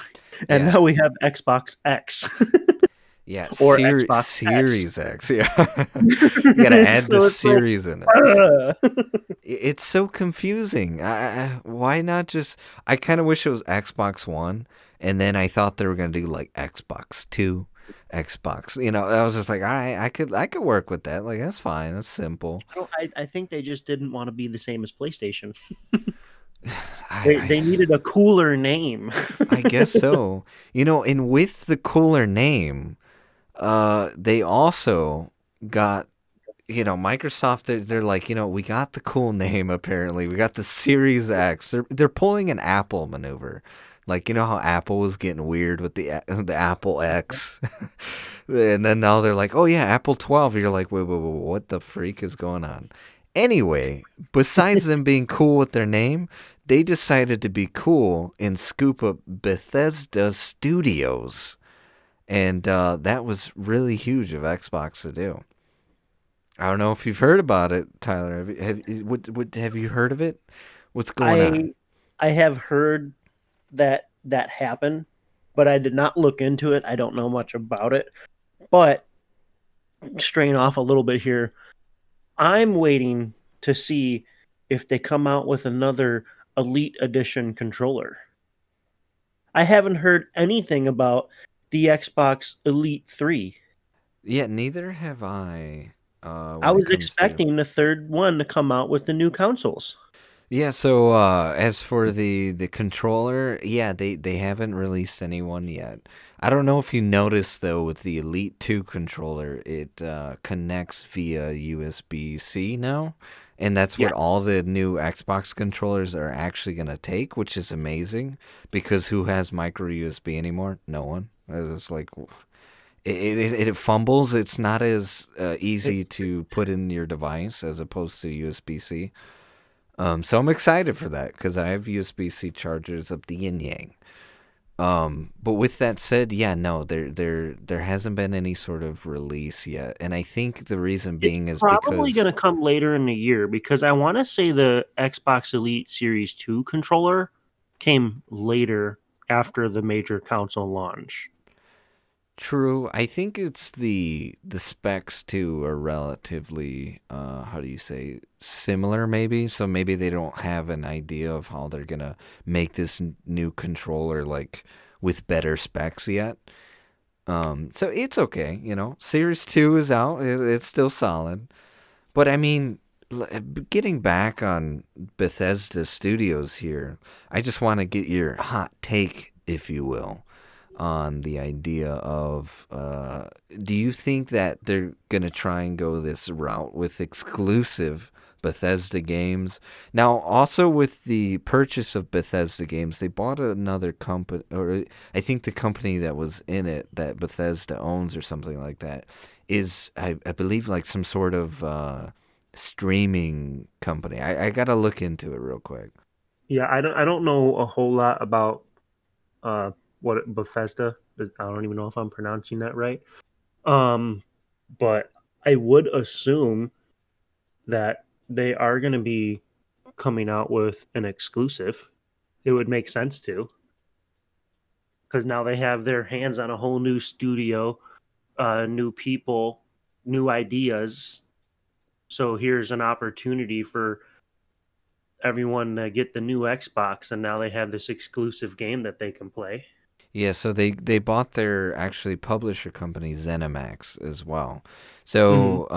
And now we have Xbox X. Yeah, or Xbox Series X. Yeah. You got to add the series in it. It's so confusing. Why not just... I kind of wish it was Xbox One, and then I thought they were going to do like Xbox 2, Xbox. You know, I was just like, all right, I could work with that. Like, that's fine. That's simple. I think they just didn't want to be the same as PlayStation. They needed a cooler name. I guess so. You know, and with the cooler name, they also got you know, Microsoft, they're like, you know, we got the cool name, apparently. We got the Series X. They're pulling an Apple maneuver. Like, you know how Apple was getting weird with the Apple X? And then now they're like, oh, yeah, Apple 12. You're like, wait, wait, wait, what the freak is going on? Anyway, besides them being cool with their name, they decided to be cool and scoop up Bethesda Studios. And that was really huge of Xbox to do. I don't know if you've heard about it, Tyler. Have you heard of it? What's going on? I have heard that happened, but I did not look into it. I don't know much about it. But straying off a little bit here, I'm waiting to see if they come out with another Elite Edition controller. I haven't heard anything about the Xbox Elite 3. Yeah, neither have I. I was expecting the third one to come out with the new consoles. Yeah, so as for the controller, yeah, they haven't released anyone yet. I don't know if you noticed, though, with the Elite 2 controller, it connects via USB-C now. And that's what all the new Xbox controllers are actually going to take, which is amazing. Because who has micro USB anymore? No one. It's like... It fumbles. It's not as easy to put in your device as opposed to USB-C. So I'm excited for that because I have USB-C chargers up the yin-yang. But with that said, yeah, no, there hasn't been any sort of release yet. And I think the reason being is because... It's probably going to come later in the year because I want to say the Xbox Elite Series 2 controller came later after the major console launch. True. I think it's the specs too are relatively how do you say, similar maybe. So maybe they don't have an idea of how they're gonna make this new controller like with better specs yet. So it's okay, you know. Series 2 is out. It's still solid, but I mean, getting back on Bethesda Studios here, I just want to get your hot take, if you will, on the idea of do you think that they're going to try and go this route with exclusive Bethesda games? Now, also with the purchase of Bethesda games, they bought another company, or I think the company that was in it that Bethesda owns or something like that is, I believe, like some sort of streaming company. I got to look into it real quick. Yeah, I don't know a whole lot about what Bethesda? I don't even know if I'm pronouncing that right. But I would assume that they are going to be coming out with an exclusive. It would make sense to, because now they have their hands on a whole new studio, new people, new ideas. So here's an opportunity for everyone to get the new Xbox, and now they have this exclusive game that they can play. Yeah, so they bought their actually publisher company ZeniMax as well. So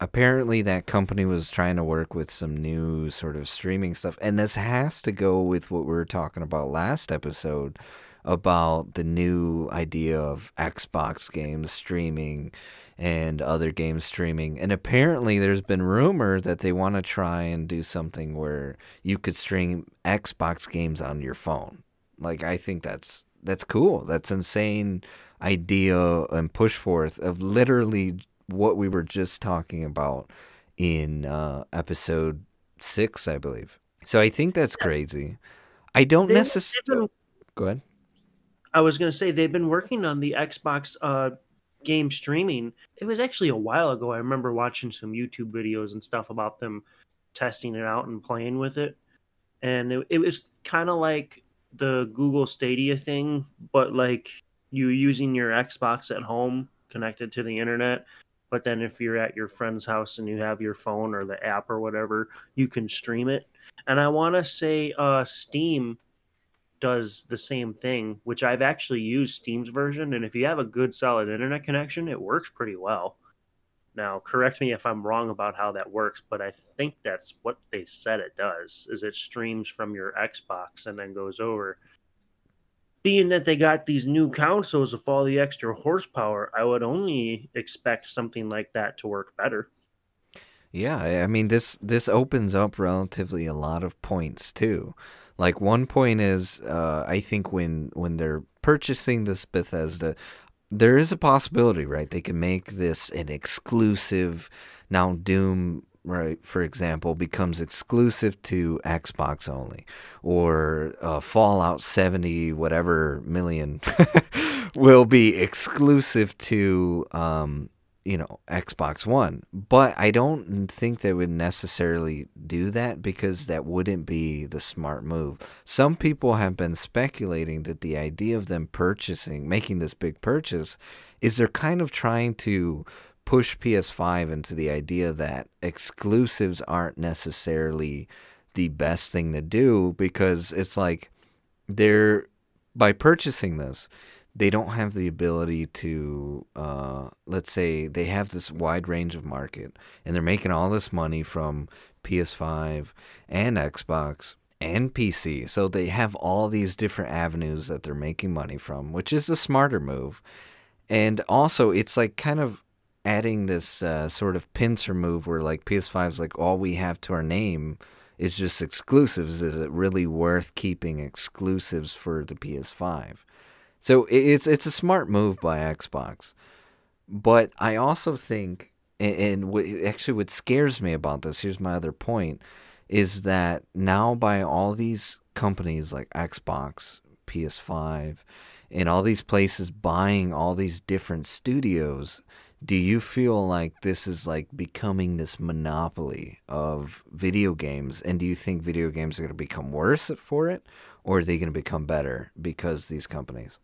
apparently that company was trying to work with some new sort of streaming stuff, and this has to go with what we were talking about last episode about the new idea of Xbox games streaming and other games streaming. And apparently there's been rumor that they want to try and do something where you could stream Xbox games on your phone. Like, I think that's cool. That's insane idea and push forth of literally what we were just talking about in episode 6, I believe. So I think that's crazy. I don't necessarily... Go ahead. I was going to say, they've been working on the Xbox game streaming. It was actually a while ago. I remember watching some YouTube videos and stuff about them testing it out and playing with it. And it was kind of like the Google Stadia thing, but like you using your Xbox at home connected to the internet. But then if you're at your friend's house and you have your phone or the app or whatever, you can stream it. And I want to say Steam does the same thing, which I've actually used Steam's version, and if you have a good solid internet connection, it works pretty well. Now, correct me if I'm wrong about how that works, but I think that's what they said it does, is it streams from your Xbox and then goes over. Being that they got these new consoles with all the extra horsepower, I would only expect something like that to work better. Yeah, I mean, this opens up relatively a lot of points too. Like, one point is, I think when they're purchasing this Bethesda, there is a possibility, right? They can make this an exclusive. Now, Doom, right, for example, becomes exclusive to Xbox only, or Fallout 70, whatever million, will be exclusive to, you know, Xbox One. But I don't think they would necessarily do that, because that wouldn't be the smart move. Some people have been speculating that the idea of them purchasing, making this big purchase, is they're kind of trying to push PS5 into the idea that exclusives aren't necessarily the best thing to do, because it's like, they're, by purchasing this, they don't have the ability to, let's say they have this wide range of market and they're making all this money from PS5 and Xbox and PC. So they have all these different avenues that they're making money from, which is the smarter move. And also, it's like kind of adding this sort of pincer move where, like, PS5's like, all we have to our name is just exclusives. Is it really worth keeping exclusives for the PS5? So it's a smart move by Xbox. But I also think, and actually what scares me about this, here's my other point, is that now by all these companies like Xbox, PS5, and all these places buying all these different studios, do you feel like this is like becoming this monopoly of video games? And do you think video games are going to become worse for it? Or are they going to become better because these companies?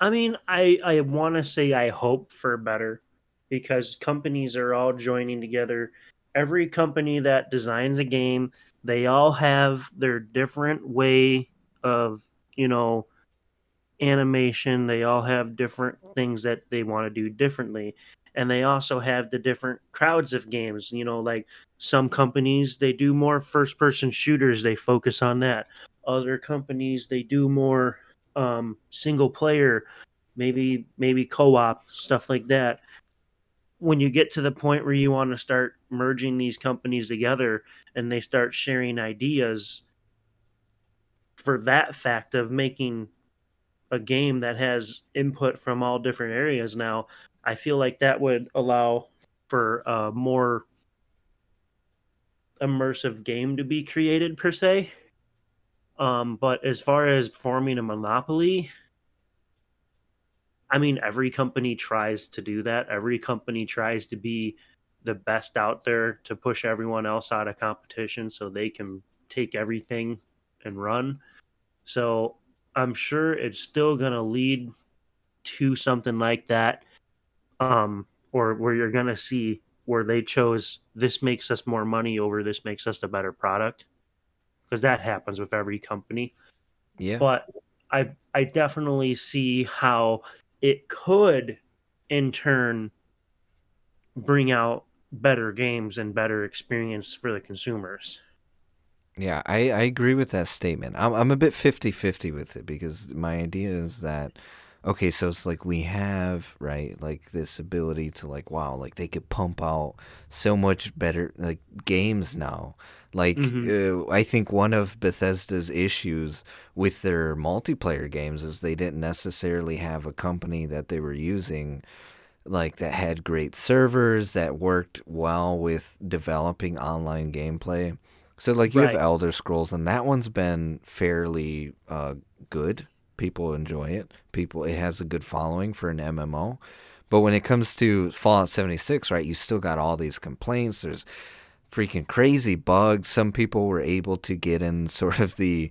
I mean, I want to say I hope for better, because companies are all joining together. Every company that designs a game, they all have their different way of, you know, animation. They all have different things that they want to do differently. And they also have the different crowds of games. You know, like some companies, they do more first-person shooters. They focus on that. Other companies, they do more single-player, maybe co-op, stuff like that. When you get to the point where you want to start merging these companies together and they start sharing ideas for that fact of making a game that has input from all different areas now, I feel like that would allow for a more immersive game to be created, per se. But as far as forming a monopoly, I mean, every company tries to do that. Every company tries to be the best out there to push everyone else out of competition so they can take everything and run. So I'm sure it's still going to lead to something like that. Or where you're going to see where they chose, this makes us more money over this makes us a better product, because that happens with every company. Yeah. But I definitely see how it could in turn bring out better games and better experience for the consumers. Yeah, I agree with that statement. I'm a bit 50-50 with it, because my idea is that, okay, so it's like we have, right, like this ability to, like, wow, like they could pump out so much better, like, games now. Like, I think one of Bethesda's issues with their multiplayer games is they didn't necessarily have a company that they were using, like, that had great servers, that worked well with developing online gameplay. So, like, you have Elder Scrolls, and that one's been fairly good. People enjoy it. It has a good following for an MMO. But when it comes to Fallout 76, right, you still got all these complaints. There's freaking crazy bugs. Some people were able to get in sort of the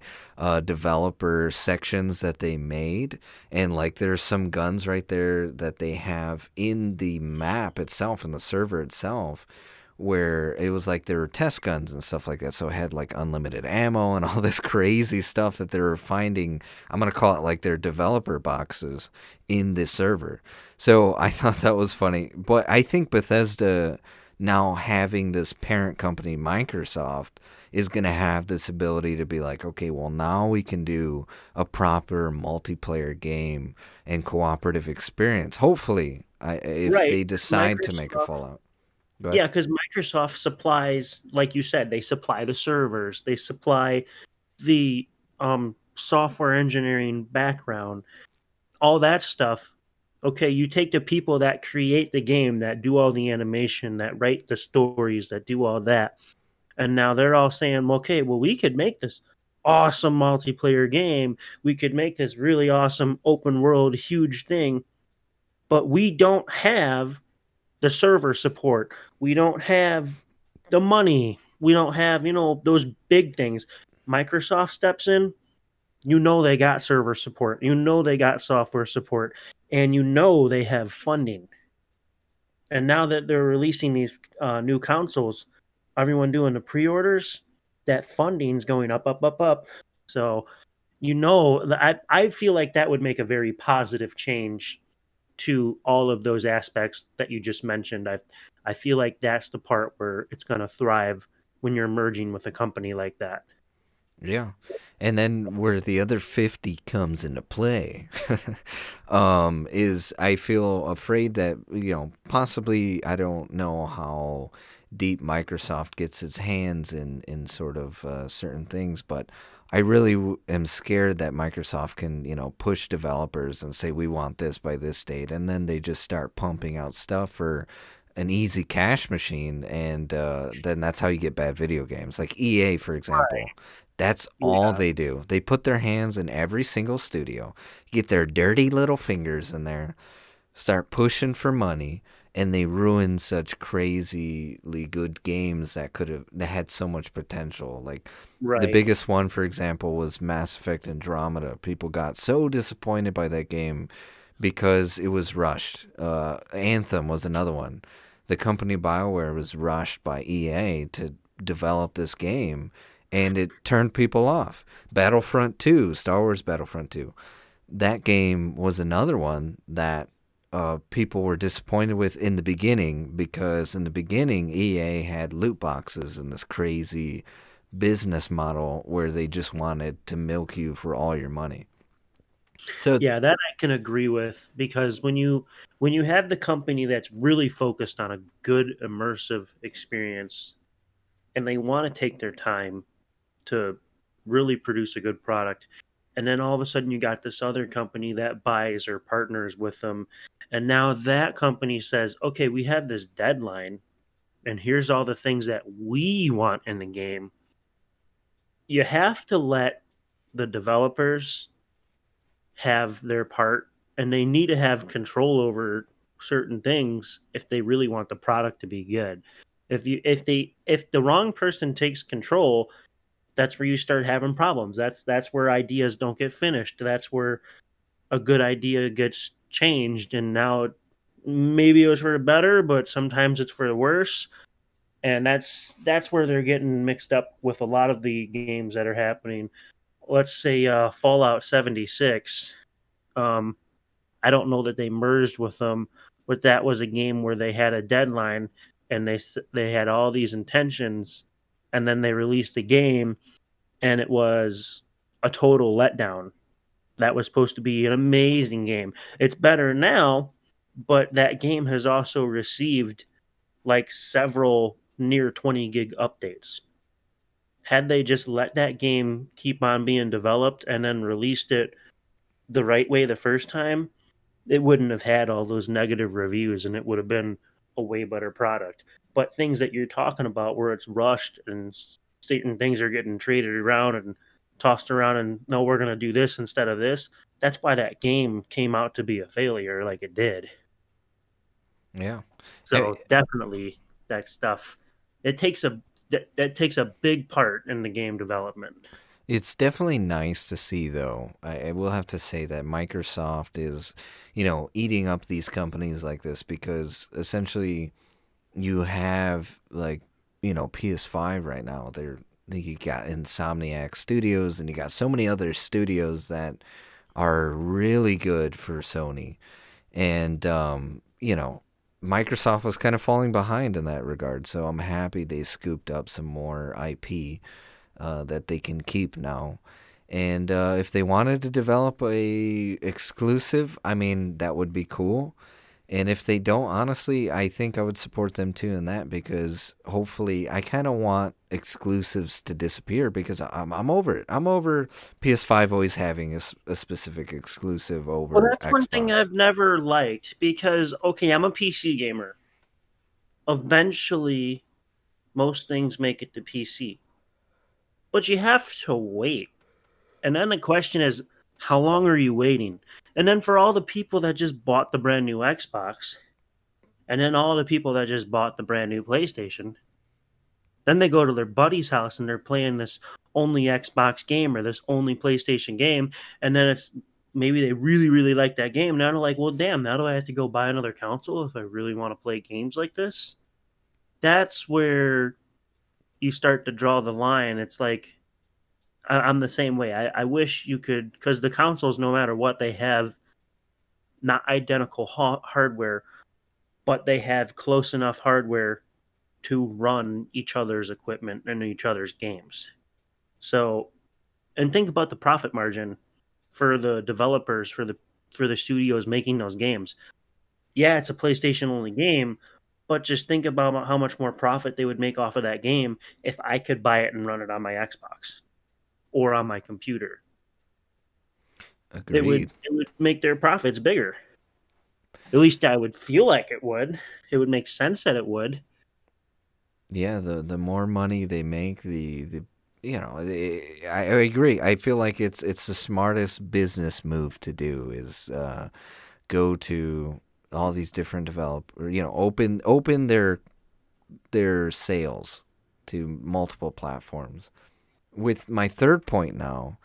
developer sections that they made. And, like, there's some guns right there that they have in the map itself, in the server itself, where it was like there were test guns and stuff like that, so it had like unlimited ammo and all this crazy stuff that they were finding. I'm going to call it like their developer boxes in this server. So I thought that was funny. But I think Bethesda now having this parent company, Microsoft, is going to have this ability to be like, okay, well, now we can do a proper multiplayer game and cooperative experience, hopefully, if they decide to make a Fallout. But yeah, because Microsoft supplies, like you said, they supply the servers, they supply the software engineering background, all that stuff. Okay, you take the people that create the game, that do all the animation, that write the stories, that do all that, and now they're all saying, okay, well, we could make this awesome multiplayer game. We could make this really awesome open world, huge thing, but we don't have the server support. We don't have the money. We don't have, you know, those big things. Microsoft steps in. You know they got server support. You know they got software support. And you know they have funding. And now that they're releasing these new consoles, everyone doing the pre-orders, that funding's going up, up, up, up. So, you know, I feel like that would make a very positive change to all of those aspects that you just mentioned. I feel like that's the part where it's going to thrive when you're merging with a company like that. Yeah, and then where the other 50 comes into play is I feel afraid that, you know, possibly, I don't know how deep Microsoft gets its hands in sort of certain things, but I really am scared that Microsoft can, you know, push developers and say, we want this by this date, and then they just start pumping out stuff for an easy cash machine, and then that's how you get bad video games. Like EA, for example. Right. That's all they do. They put their hands in every single studio, get their dirty little fingers in there, start pushing for money, and they ruin such crazily good games that could have had so much potential. Like the biggest one, for example, was Mass Effect Andromeda. People got so disappointed by that game because it was rushed. Anthem was another one. The company BioWare was rushed by EA to develop this game, and it turned people off. Battlefront 2, Star Wars Battlefront 2. That game was another one that people were disappointed with in the beginning, because in the beginning EA had loot boxes and this crazy business model where they just wanted to milk you for all your money. So yeah, that I can agree with, because when you have the company that's really focused on a good immersive experience and they want to take their time to really produce a good product, and then all of a sudden you got this other company that buys or partners with them, and now that company says, okay, we have this deadline and here's all the things that we want in the game. You have to let the developers have their part, and they need to have control over certain things if they really want the product to be good. If the wrong person takes control, that's where you start having problems. That's where ideas don't get finished. That's where a good idea gets changed, and now maybe it was for the better, but sometimes it's for the worse. And that's where they're getting mixed up with a lot of the games that are happening. Let's say Fallout 76. I don't know that they merged with them, but that was a game where they had a deadline and they had all these intentions. And then they released the game, and it was a total letdown. That was supposed to be an amazing game. It's better now, but that game has also received like several near 20 gig updates. Had they just let that game keep on being developed and then released it the right way the first time, it wouldn't have had all those negative reviews, and it would have been a way better product. But things that you're talking about where it's rushed and certain things are getting traded around and tossed around and, no, we're going to do this instead of this. That's why that game came out to be a failure like it did. Yeah. So definitely that stuff. It takes that takes a big part in the game development. It's definitely nice to see, though. I will have to say that Microsoft is, you know, eating up these companies like this, because essentially you have, like, you know, PS5 right now. You got Insomniac Studios, and you got so many other studios that are really good for Sony. And, you know, Microsoft was kind of falling behind in that regard. So I'm happy they scooped up some more IP that they can keep now. And if they wanted to develop a exclusive, I mean, that would be cool. And if they don't, honestly, I think I would support them too in that, because hopefully I kind of want exclusives to disappear, because I'm over it. I'm over PS5 always having a specific exclusive over Xbox. Well, that's one thing I've never liked, because, okay, I'm a PC gamer. Eventually, most things make it to PC. But you have to wait. And then the question is, how long are you waiting? And then for all the people that just bought the brand new Xbox, and then all the people that just bought the brand new PlayStation, then they go to their buddy's house and they're playing this only Xbox game or this only PlayStation game, and then it's maybe they really, really like that game. Now they're like, well, damn, now do I have to go buy another console if I really want to play games like this? That's where you start to draw the line. It's like, I'm the same way. I wish you could, because the consoles, no matter what, they have not identical hardware, but they have close enough hardware to run each other's equipment and each other's games. So, and think about the profit margin for the developers, for the studios making those games. Yeah, it's a PlayStation only game, but just think about how much more profit they would make off of that game if I could buy it and run it on my Xbox or on my computer. Agreed. It would make their profits bigger. At least I would feel like it would. It would make sense that it would. Yeah, the more money they make, the you know, I agree. I feel like it's the smartest business move to do is go to all these different developers, you know, open their sales to multiple platforms. With my third point now,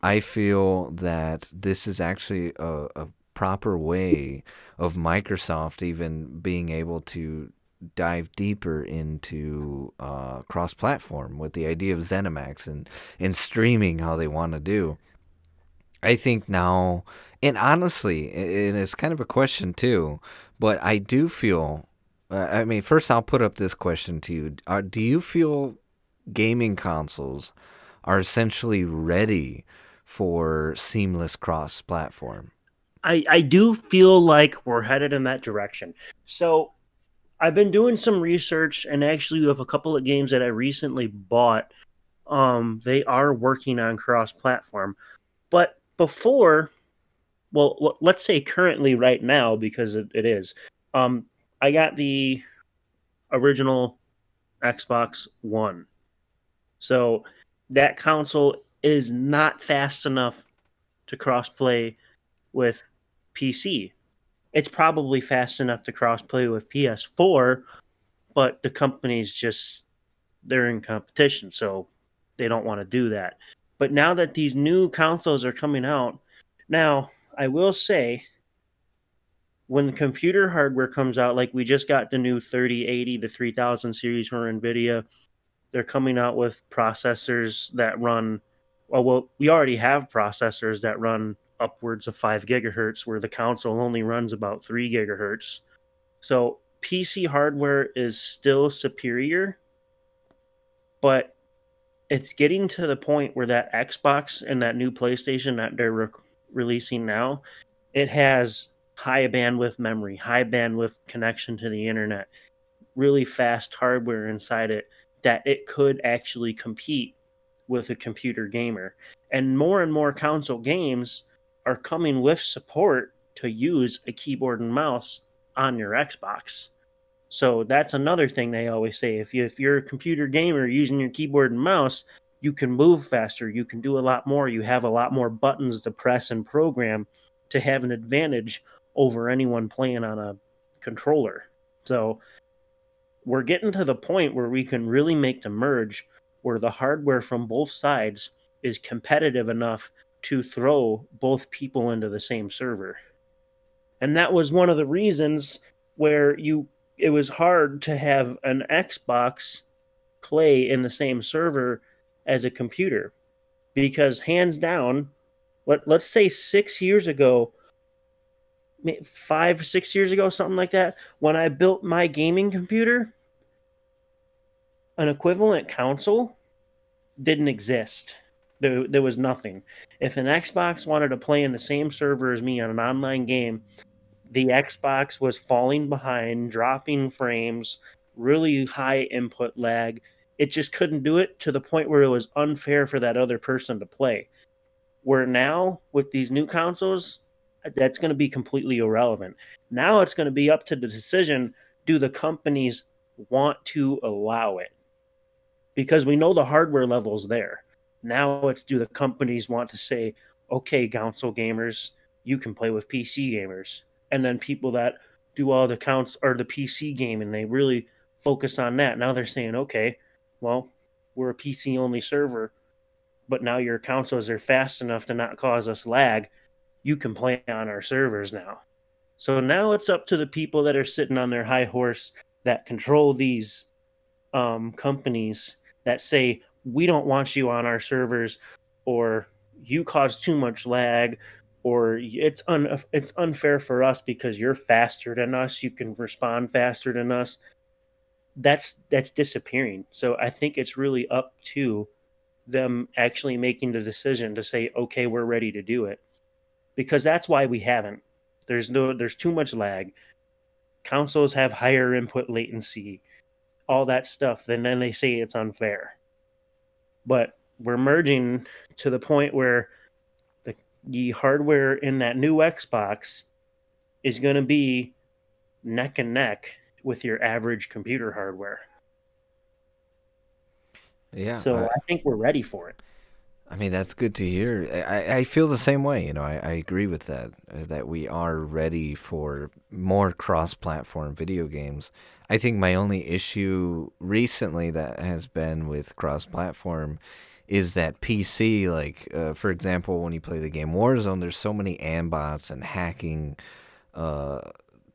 I feel that this is actually a proper way of Microsoft even being able to dive deeper into cross-platform with the idea of ZeniMax and streaming how they want to do. I think now, and honestly, and it's kind of a question too, but I do feel, I mean, first I'll put up this question to you. Do you feel gaming consoles are essentially ready for seamless cross-platform? I do feel like we're headed in that direction. So I've been doing some research, and actually we have a couple of games that I recently bought. They are working on cross-platform. But before, well, let's say currently right now, because it is. I got the original Xbox One. So that console is not fast enough to cross-play with PC. It's probably fast enough to cross-play with PS4, but the companies just, they're in competition, so they don't want to do that. But now that these new consoles are coming out, now I will say when the computer hardware comes out, like we just got the new 3080, the 3000 series from NVIDIA, they're coming out with processors that run, well, we already have processors that run upwards of 5 gigahertz, where the console only runs about 3 gigahertz. So PC hardware is still superior, but it's getting to the point where that Xbox and that new PlayStation that they're releasing now, it has high bandwidth memory, high bandwidth connection to the internet, really fast hardware inside it, that it could actually compete with a computer gamer. And more console games are coming with support to use a keyboard and mouse on your Xbox. So that's another thing they always say. If you're a computer gamer using your keyboard and mouse, you can move faster. You can do a lot more. You have a lot more buttons to press and program to have an advantage over anyone playing on a controller. So we're getting to the point where we can really make the merge where the hardware from both sides is competitive enough to throw both people into the same server. And that was one of the reasons where it was hard to have an Xbox play in the same server as a computer. Because hands down, let's say 6 years ago, 5 or 6 years ago, something like that, when I built my gaming computer, an equivalent console didn't exist. There was nothing. If an Xbox wanted to play in the same server as me on an online game, the Xbox was falling behind, dropping frames, really high input lag. It just couldn't do it to the point where it was unfair for that other person to play. Where now, with these new consoles, that's going to be completely irrelevant. Now it's going to be up to the decision, do the companies want to allow it? Because we know the hardware level's there. Now it's, do the companies want to say, okay, console gamers, you can play with PC gamers. And then people that do all the counts or the PC game and they really focus on that. Now they're saying, okay, well, we're a PC only server, but now your consoles are fast enough to not cause us lag. You can play on our servers now. So now it's up to the people that are sitting on their high horse that control these companies that say, we don't want you on our servers, or you cause too much lag, or it's unfair for us because you're faster than us. You can respond faster than us. That's disappearing. So I think it's really up to them actually making the decision to say, okay, we're ready to do it, because that's why we haven't. There's too much lag. Consoles have higher input latency, all that stuff. And then they say it's unfair, but we're merging to the point where the hardware in that new Xbox is going to be neck and neck with your average computer hardware. Yeah. So I think we're ready for it. I mean, that's good to hear. I feel the same way. You know, I agree with that, that we are ready for more cross-platform video games. I think my only issue recently that has been with cross-platform is that PC, like, for example, when you play the game Warzone, there's so many ambots and hacking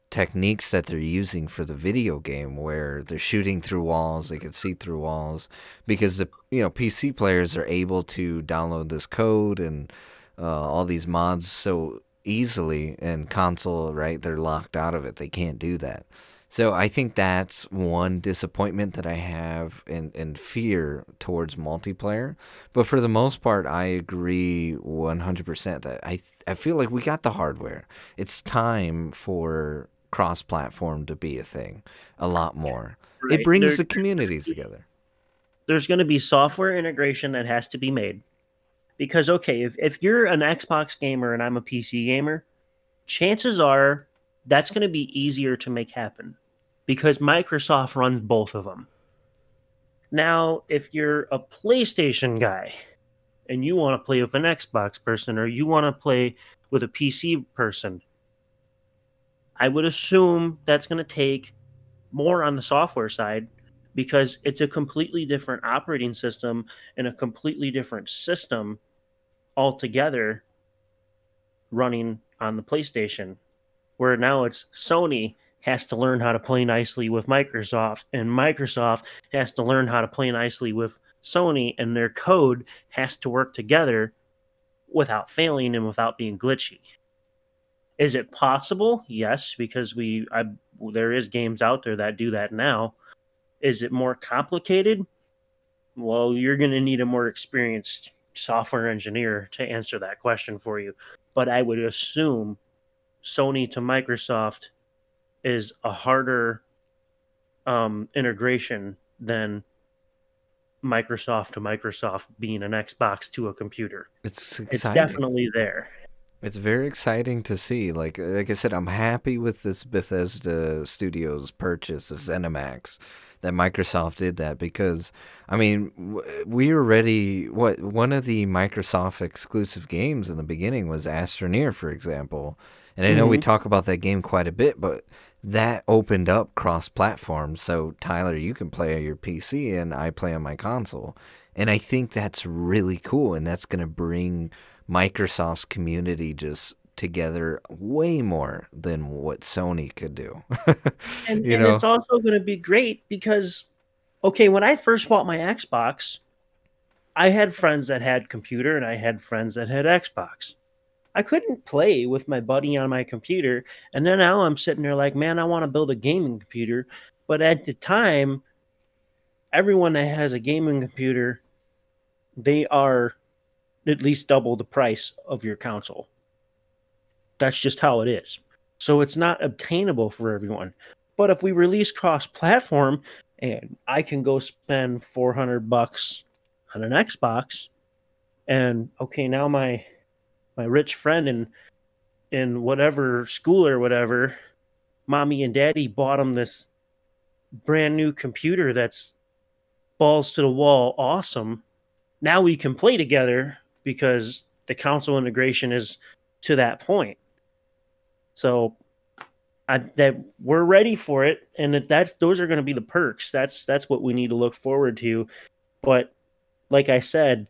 techniques that they're using for the video game where they're shooting through walls, they can see through walls, because the PC players are able to download this code and all these mods so easily, and console, right, they're locked out of it. They can't do that. So I think that's one disappointment that I have and fear towards multiplayer. But for the most part, I agree 100% that I feel like we got the hardware. It's time for cross-platform to be a thing a lot more. Right. It brings the communities together. There's going to be software integration that has to be made. Because, okay, if you're an Xbox gamer and I'm a PC gamer, chances are that's going to be easier to make happen, because Microsoft runs both of them. Now, if you're a PlayStation guy and you want to play with an Xbox person, or you want to play with a PC person, I would assume that's going to take more on the software side, because it's a completely different operating system and a completely different system altogether running on the PlayStation. Where now it's Sony has to learn how to play nicely with Microsoft, and Microsoft has to learn how to play nicely with Sony, and their code has to work together without failing and without being glitchy. Is it possible? Yes, because there is games out there that do that now. Is it more complicated? Well, you're going to need a more experienced software engineer to answer that question for you. But I would assume Sony to Microsoft is a harder integration than Microsoft to Microsoft being an Xbox to a computer. It's definitely there. It's very exciting to see. Like I said, I'm happy with this Bethesda Studios purchase of ZeniMax, that Microsoft did that, because, I mean, we already, one of the Microsoft exclusive games in the beginning was Astroneer, for example. And I know we talk about that game quite a bit, but that opened up cross-platform. So, Tyler, you can play on your PC and I play on my console. And I think that's really cool, and that's going to bring Microsoft's community just together way more than what Sony could do. and it's also going to be great because, okay, when I first bought my Xbox, I had friends that had computer and I had friends that had Xbox. I couldn't play with my buddy on my computer, and then now I'm sitting there like, man, I want to build a gaming computer. But at the time, everyone that has a gaming computer, they are at least double the price of your console. That's just how it is. So it's not obtainable for everyone. But if we release cross-platform and I can go spend $400 on an Xbox, and okay, now my rich friend in whatever school or whatever, mommy and daddy bought him this brand new computer that's balls to the wall awesome. Now we can play together because the console integration is to that point. So that we're ready for it, and those are going to be the perks. That's what we need to look forward to. But like I said,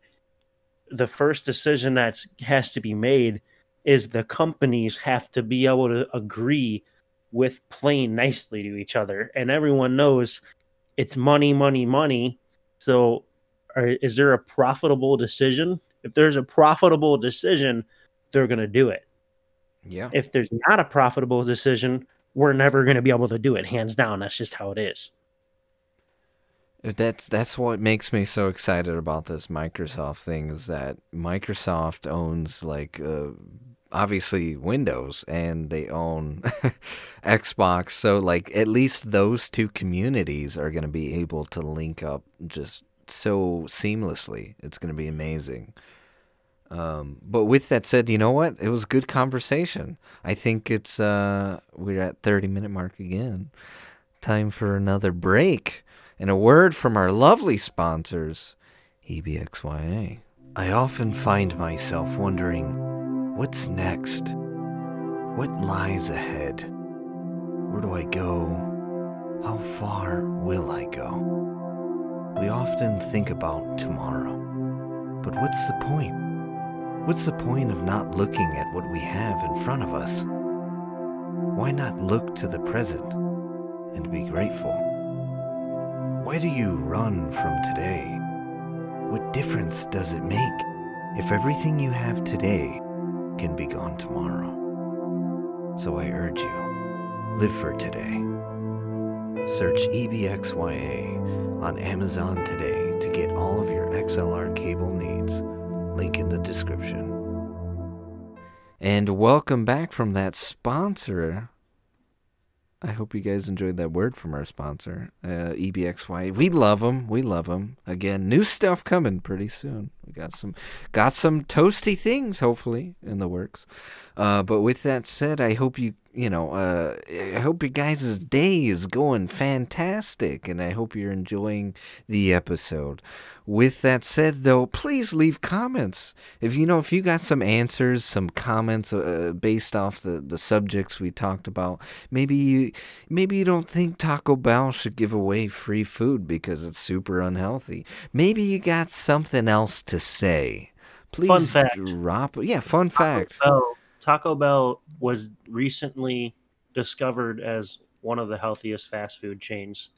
the first decision that has to be made is the companies have to be able to agree with playing nicely to each other. And everyone knows it's money, money, money. So is there a profitable decision? If there's a profitable decision, they're going to do it. Yeah. If there's not a profitable decision, we're never going to be able to do it. Hands down, that's just how it is. That's what makes me so excited about this Microsoft thing, is that Microsoft owns, like, obviously Windows, and they own Xbox. So, like, at least those two communities are going to be able to link up just so seamlessly. It's going to be amazing. But with that said, you know what? It was a good conversation. I think it's we're at 30-minute mark again. Time for another break and a word from our lovely sponsors, EBXYA. I often find myself wondering, what's next? What lies ahead? Where do I go? How far will I go? We often think about tomorrow, but what's the point? What's the point of not looking at what we have in front of us? Why not look to the present and be grateful? Why do you run from today? What difference does it make if everything you have today can be gone tomorrow? So I urge you, live for today. Search EBXYA on Amazon today to get all of your XLR cable needs. Link in the description. And welcome back from that sponsor. I hope you guys enjoyed that word from our sponsor, EBXYA. We love them. We love them. Again, new stuff coming pretty soon. We got some toasty things hopefully in the works. But with that said, I hope I hope your guys' day is going fantastic, and I hope you're enjoying the episode. With that said, though, please leave comments. If you got some answers, some comments based off the subjects we talked about, maybe you don't think Taco Bell should give away free food because it's super unhealthy. Maybe you got something else to say. Please fun fact. Fun fact. Taco Bell was recently discovered as one of the healthiest fast food chains.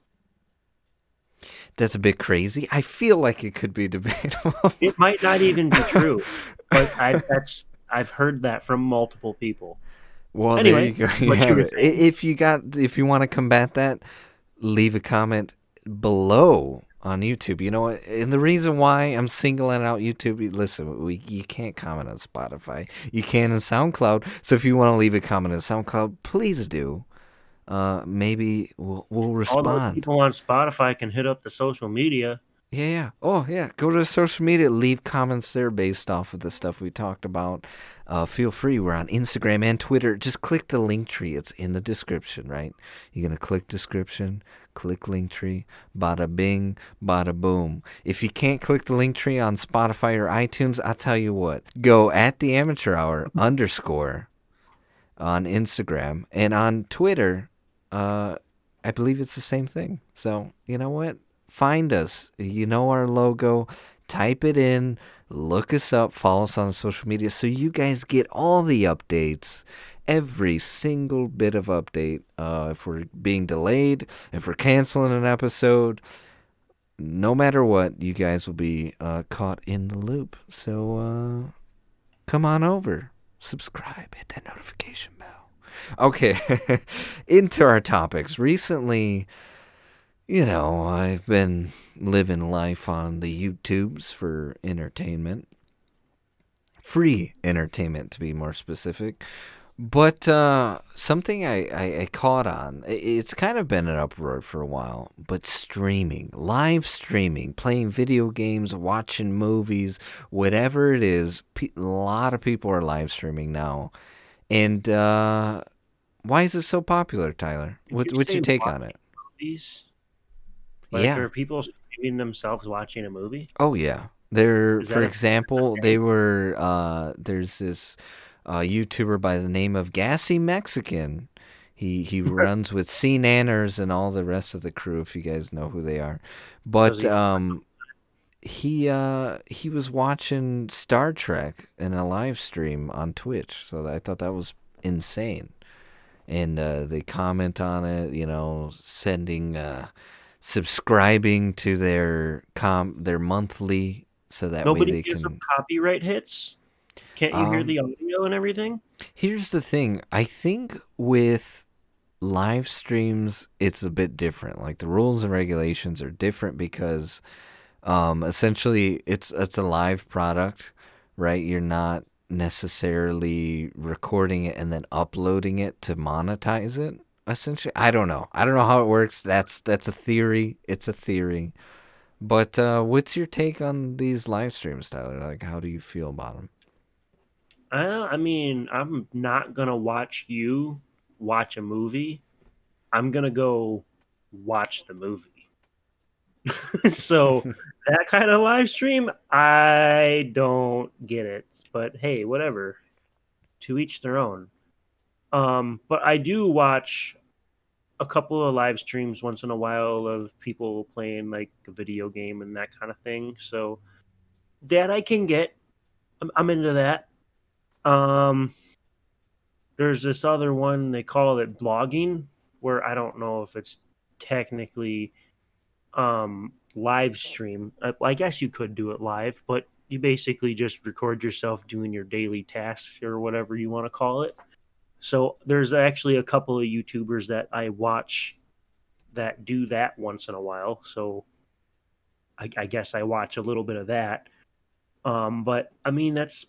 That's a bit crazy. I feel like it could be debatable. It might not even be true, but I've heard that from multiple people. Well, anyway, there you go. If you want to combat that, leave a comment below on YouTube. You know what? And the reason why I'm singling out YouTube, listen, you can't comment on Spotify. You can on SoundCloud. So if you want to leave a comment on SoundCloud, please do. Maybe we'll respond. All those people on Spotify can hit up the social media. Yeah. Oh, yeah. Go to the social media. Leave comments there based off of the stuff we talked about. Feel free. We're on Instagram and Twitter. Just click the link tree. It's in the description, right? You're going to click description, click link tree, bada bing, bada boom. If you can't click the link tree on Spotify or iTunes, I'll tell you what. Go at the amateur hour _ on Instagram and on Twitter. I believe it's the same thing. So, you know what? Find us. You know our logo. Type it in. Look us up. Follow us on social media so you guys get all the updates. Every single bit of update. If we're being delayed, if we're canceling an episode, no matter what, you guys will be caught in the loop. So come on over. Subscribe. Hit that notification bell. Okay. Into our topics. Recently, you know, I've been living life on the YouTubes for entertainment. Free entertainment, to be more specific. But something I caught on, it's kind of been an uproar for a while, but streaming, live streaming, playing video games, watching movies, whatever it is, a lot of people are live streaming now. And why is it so popular, Tyler? What's your take on it? Movies? Like, yeah. Are people streaming themselves watching a movie? Oh, yeah. For example, they were, there's this... YouTuber by the name of Gassy Mexican. He runs with C Nanners and all the rest of the crew, if you guys know who they are. But he was watching Star Trek in a live stream on Twitch, so I thought that was insane. And they comment on it, you know, sending subscribing to their monthly, so that way they gives them copyright hits. Can't you hear the audio and everything? Here's the thing. I think with live streams, it's a bit different. Like, the rules and regulations are different because essentially it's a live product, right? You're not necessarily recording it and then uploading it to monetize it, essentially. I don't know. I don't know how it works. That's a theory. It's a theory. But what's your take on these live streams, Tyler? Like, how do you feel about them? I mean, I'm not going to watch you watch a movie. I'm going to go watch the movie. So that kind of live stream, I don't get it. But hey, whatever. To each their own. But I do watch a couple of live streams once in a while of people playing like a video game and that kind of thing. So that I can get. I'm into that. There's this other one, they call it blogging, where I don't know if it's technically live stream. I guess you could do it live, but you basically just record yourself doing your daily tasks or whatever you want to call it. So there's actually a couple of YouTubers that I watch that do that once in a while. So I guess I watch a little bit of that. But I mean, that's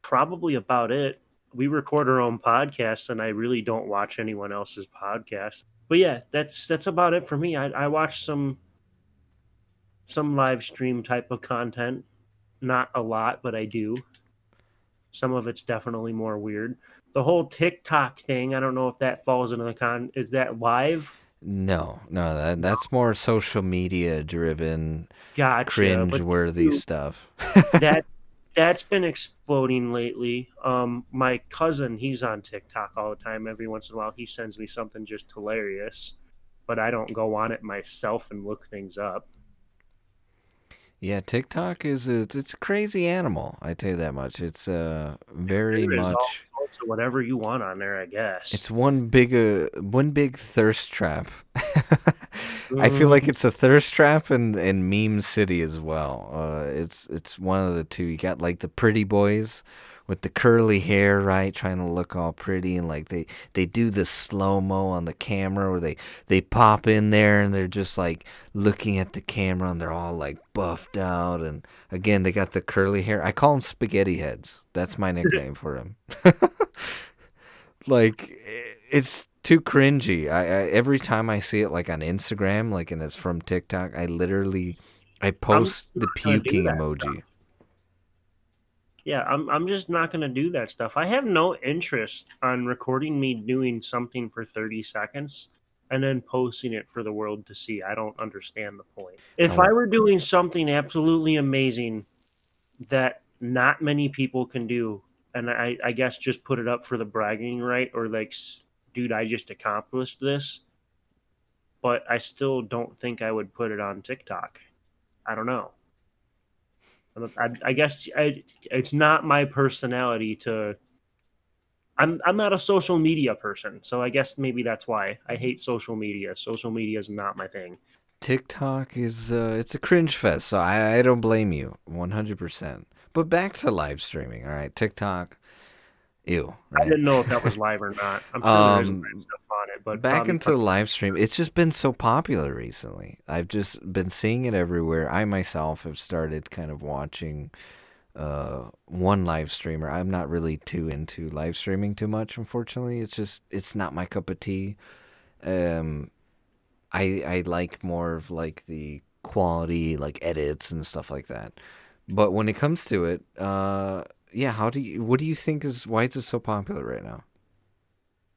probably about it. We record our own podcasts, and I really don't watch anyone else's podcast. But yeah, that's about it for me. I watch some live stream type of content, not a lot, but I do. Some of it's definitely more weird. The whole TikTok thing, I don't know if that falls into the is that live? No, that's more social media driven, gotcha, cringe-worthy stuff. That's been exploding lately. My cousin, he's on TikTok all the time. Every once in a while, he sends me something just hilarious, but I don't go on it myself and look things up. Yeah, TikTok is it's a crazy animal. I tell you that much. It's very much all sorts of whatever you want on there, I guess. It's one big thirst trap. I feel like it's a thirst trap and meme city as well. It's one of the two. You got like the pretty boys with the curly hair, right, trying to look all pretty, and like they do the slow-mo on the camera where they pop in there and they're just like looking at the camera and they're all like buffed out, and again they got the curly hair. I call them spaghetti heads. That's my nickname for them. Like, it's too cringy. I every time I see it, like on Instagram, like, and it's from TikTok, I post the puking emoji stuff. Yeah, I'm just not going to do that stuff. I have no interest on recording me doing something for 30 seconds and then posting it for the world to see. I don't understand the point. If I were doing something absolutely amazing that not many people can do, and I guess just put it up for the bragging right, or like, dude, I just accomplished this, but I still don't think I would put it on TikTok. I don't know. I guess it's not my personality to. I'm not a social media person, so I guess maybe that's why I hate social media. Social media is not my thing. TikTok is it's a cringe fest, so I don't blame you 100%. But back to live streaming, all right? TikTok, ew. Right? I didn't know if that was live or not. I'm sure there's stuff on it, but back into the live stream. It's just been so popular recently. I've just been seeing it everywhere. I myself have started kind of watching one live streamer. I'm not really too into live streaming too much, unfortunately. It's just, it's not my cup of tea. I like more of like the quality, like edits and stuff like that. But when it comes to it, yeah, what do you think is, why is it so popular right now?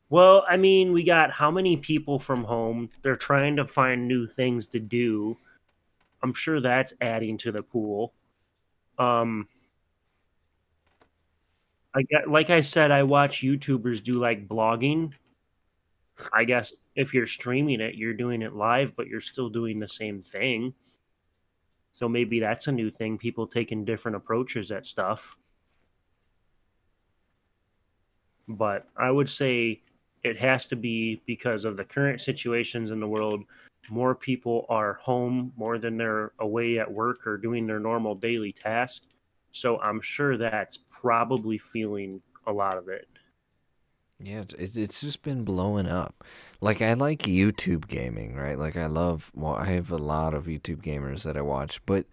Well, I mean, we got how many people from home? They're trying to find new things to do. I'm sure that's adding to the pool. Like I said, I watch YouTubers do like blogging. I guess if you're streaming it, you're doing it live, but you're still doing the same thing. So maybe that's a new thing, people taking different approaches at stuff. But I would say it has to be because of the current situations in the world. More people are home more than they're away at work or doing their normal daily tasks. So I'm sure that's probably fueling a lot of it. Yeah, it's just been blowing up. Like, I like YouTube gaming, right? Like, I love, well, I have a lot of YouTube gamers that I watch. But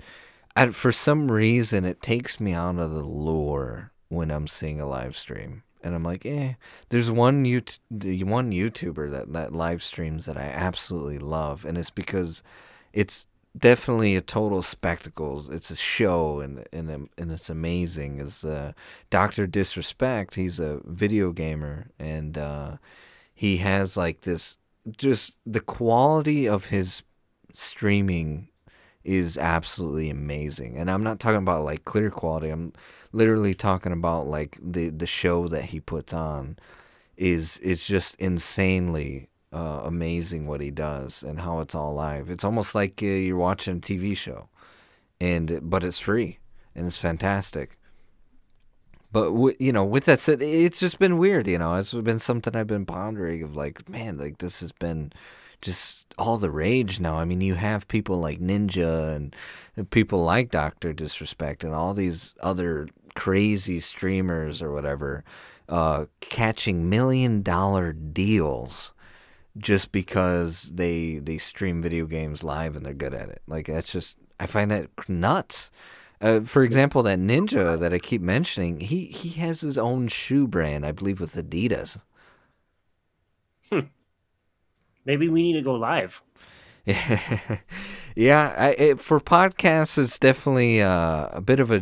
for some reason, it takes me out of the lore when I'm seeing a live stream. And I'm like, eh. There's one YouTuber that live streams that I absolutely love, and it's because it's definitely a total spectacle. It's a show, and it's amazing. Is Dr. Disrespect? He's a video gamer, and he has like this. Just the quality of his streaming is absolutely amazing. And I'm not talking about like clear quality. I'm literally talking about like the show that he puts on is just insanely amazing what he does and how it's all live. It's almost like you're watching a TV show, but it's free and it's fantastic. But you know, with that said, it's just been weird. You know, it's been something I've been pondering of like, man, like this has been just all the rage now. I mean, you have people like Ninja and people like Dr. Disrespect and all these other crazy streamers or whatever catching $1 million deals just because they stream video games live and they're good at it. Like, that's just, I find that nuts. For example, that Ninja that I keep mentioning, he has his own shoe brand, I believe, with Adidas. Maybe we need to go live. Yeah, for podcasts, it's definitely a bit of a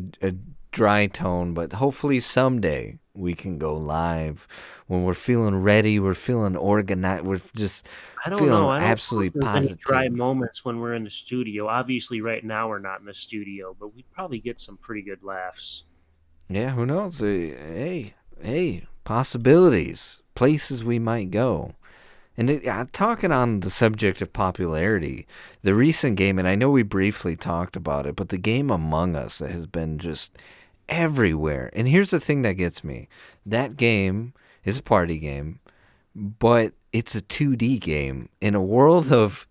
dry tone, but hopefully someday we can go live when we're feeling ready, we're feeling organized, we're just absolutely positive. Dry moments when we're in the studio. Obviously, right now we're not in the studio, but we'd probably get some pretty good laughs. Yeah, who knows? Hey, possibilities, places we might go. And talking on the subject of popularity, the recent game, and I know we briefly talked about it, but the game Among Us that has been just everywhere. And here's the thing that gets me. That game is a party game, but it's a 2D game in a world of